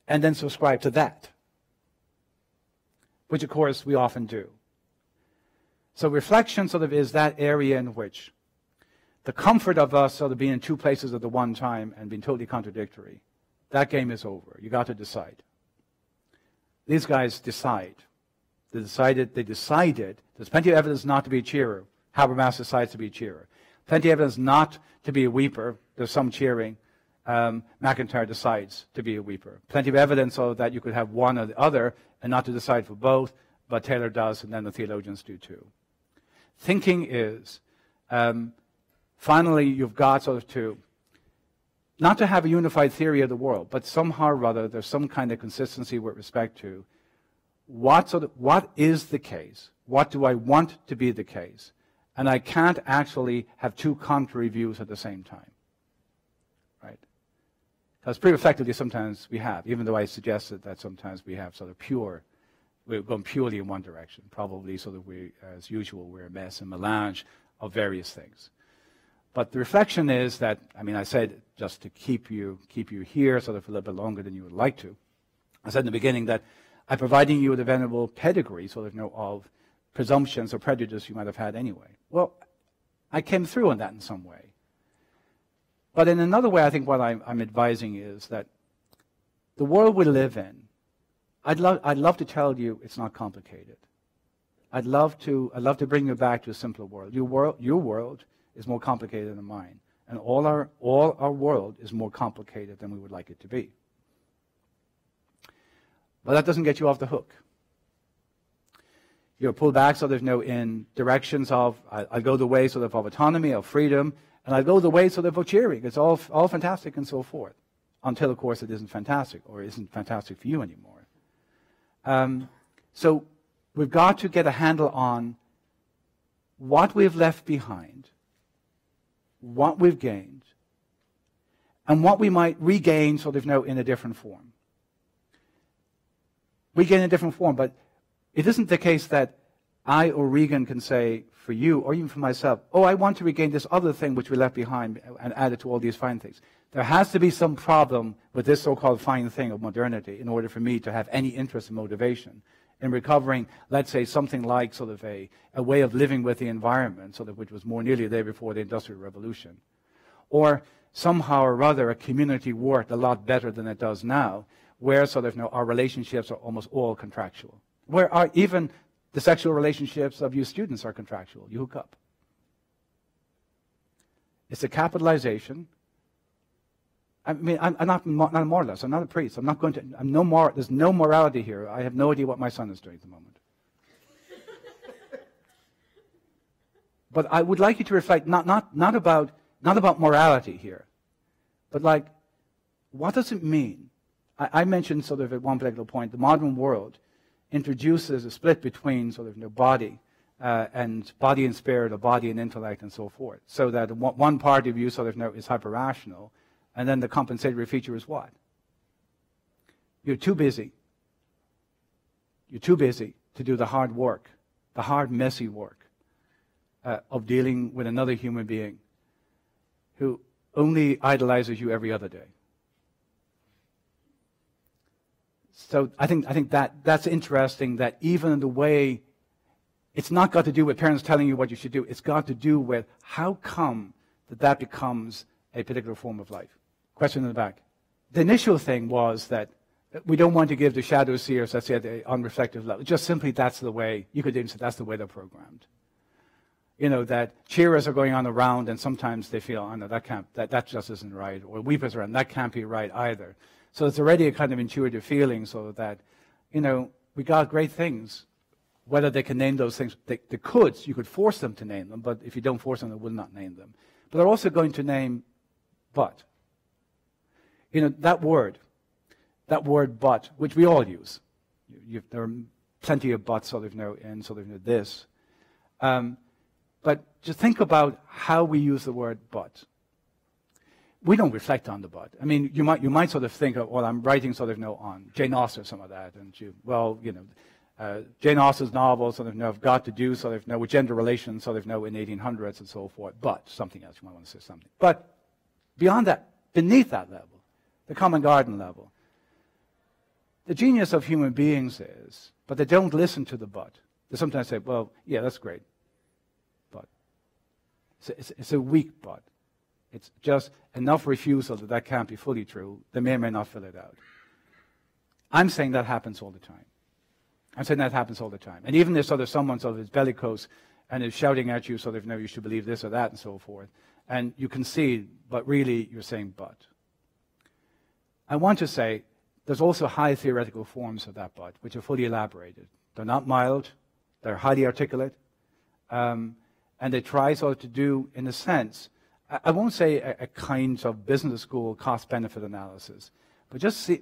and then subscribe to that, which, of course, we often do. So reflection sort of is that area in which the comfort of us sort of being in two places at the one time and being totally contradictory, that game is over. You got to decide. These guys decide. They decided. There's plenty of evidence not to be a cheerer. Habermas decides to be a cheerer. Plenty of evidence not to be a weeper. There's some cheering. MacIntyre decides to be a weeper. Plenty of evidence so that you could have one or the other and not to decide for both, but Taylor does, and then the theologians do too. Thinking is, finally, you've got sort of to, not to have a unified theory of the world, but somehow or other there's some kind of consistency with respect to what is the case, what do I want to be the case, and I can't actually have two contrary views at the same time. That's pretty effectively sometimes we have, even though I suggested that sometimes we have sort of we're going purely in one direction, probably so that we, as usual, we're a mess and melange of various things. But the reflection is that, I mean, I said, just to keep you here sort of a little bit longer than you would like to, I said in the beginning that I'm providing you with a venerable pedigree sort of, you know, of presumptions or prejudice you might have had anyway. Well, I came through on that in some way. But in another way, I think what I'm advising is that the world we live in, I'd love to tell you it's not complicated. I'd love to bring you back to a simpler world. Your world is more complicated than mine, and all our world is more complicated than we would like it to be. But that doesn't get you off the hook. You're pulled back, so there's no in directions of I go the way sort of autonomy, of freedom. And I go the way sort of of cheering. It's all fantastic and so forth, until, of course, it isn't fantastic or isn't fantastic for you anymore. So we've got to get a handle on what we've left behind, what we've gained, and what we might regain sort of, you know, in a different form. We gain a different form, but it isn't the case that I, O'Regan, can say for you, or even for myself, oh, I want to regain this other thing which we left behind and add it to all these fine things. There has to be some problem with this so-called fine thing of modernity in order for me to have any interest and motivation in recovering, let's say, something like sort of a way of living with the environment, sort of which was more nearly there before the Industrial Revolution, or somehow or other a community worked a lot better than it does now, where sort of, you know, our relationships are almost all contractual, where our even the sexual relationships of you students are contractual. You hook up. It's a capitalization. I mean, I'm not a moralist. I'm not a priest. I'm not going to. I'm no more. There's no morality here. I have no idea what my son is doing at the moment. But I would like you to reflect not about morality here, but like, what does it mean? I mentioned sort of at one particular point the modern world introduces a split between sort of, you know, body and spirit, or body and intellect, and so forth. So that one part of you sort of, you know, is hyper-rational, and then the compensatory feature is what? You're too busy. You're too busy to do the hard work, the hard, messy work of dealing with another human being who only idolizes you every other day. So I think that's interesting, that even in the way, it's not got to do with parents telling you what you should do. It's got to do with how come that becomes a particular form of life. Question in the back. The initial thing was that we don't want to give the shadow seers, let's say, the unreflective level. Just simply that's the way, you could even say that's the way they're programmed. You know, that cheerers are going on around and sometimes they feel, oh no, that just isn't right. Or weepers around, that can't be right either. So it's already a kind of intuitive feeling, so that, you know, we got great things. Whether they can name those things, you could force them to name them, but if you don't force them, they will not name them. But they're also going to name but. You know, that word but, which we all use. There are plenty of buts, sort of, you know, in sort of, you know, this. But just think about how we use the word but. We don't reflect on the but. I mean, you might sort of think, of, well, I'm writing sort of, you know, on Jane Austen, some of that, and Jane Austen's novels sort of, you know, have got to do sort of, you know, with gender relations sort of, you know, in 1800s and so forth, but something else, you might want to say something. But beyond that, beneath that level, the common garden level, the genius of human beings is, but they don't listen to the but. They sometimes say, well, yeah, that's great, but. It's a weak but. It's just enough refusal that that can't be fully true. They may or may not fill it out. I'm saying that happens all the time. I'm saying that happens all the time. And even if sort of someone sort of is bellicose and is shouting at you sort of, no, you should believe this or that and so forth. And you concede, but really you're saying but. I want to say there's also high theoretical forms of that but, which are fully elaborated. They're not mild, they're highly articulate, and they try sort of to do, in a sense, I won't say a kind of business school cost-benefit analysis, but just see,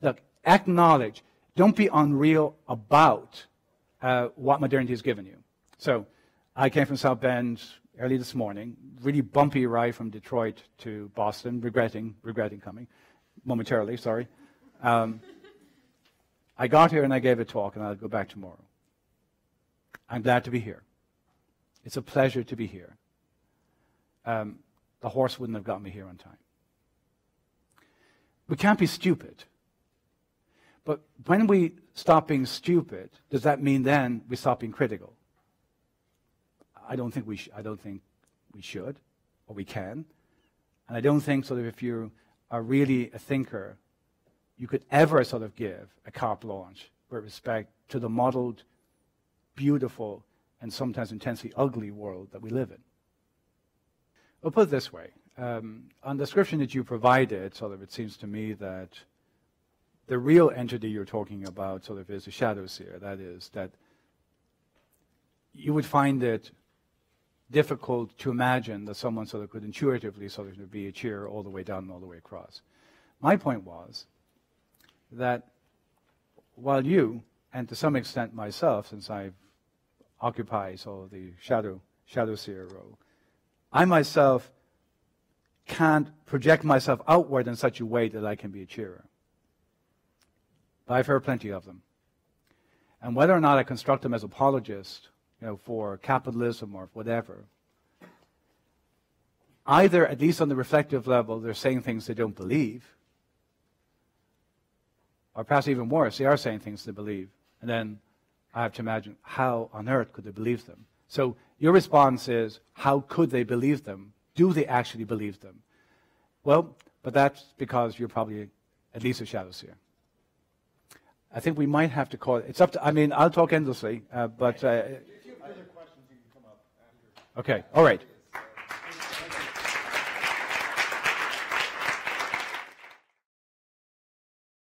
look, acknowledge, don't be unreal about what modernity has given you. So I came from South Bend early this morning, really bumpy ride from Detroit to Boston, regretting coming, momentarily, sorry. I got here and I gave a talk, and I'll go back tomorrow. I'm glad to be here. It's a pleasure to be here. The horse wouldn't have got me here on time. We can't be stupid. But when we stop being stupid, does that mean then we stop being critical? I don't think we should, or we can. And I don't think sort of if you are really a thinker, you could ever sort of give a carte blanche with respect to the modeled, beautiful, and sometimes intensely ugly world that we live in. I'll put it this way. On the description that you provided, sort of, it seems to me that the real entity you're talking about sort of is the shadow seer. That is, that you would find it difficult to imagine that someone sort of could intuitively sort of be a chair all the way down and all the way across. My point was that while you, and to some extent myself, since I occupy sort of the shadow seer role, I myself can't project myself outward in such a way that I can be a cheerer. But I've heard plenty of them. And whether or not I construct them as apologist, you know, for capitalism or whatever, either, at least on the reflective level, they're saying things they don't believe, or perhaps even worse, they are saying things they believe. And then I have to imagine, how on earth could they believe them? So your response is, how could they believe them? Do they actually believe them? Well, but that's because you're probably at least a shadow seer. I think we might have to call it. It's up to, I mean, I'll talk endlessly, but... If you have further questions, you can come up after. Okay, all right.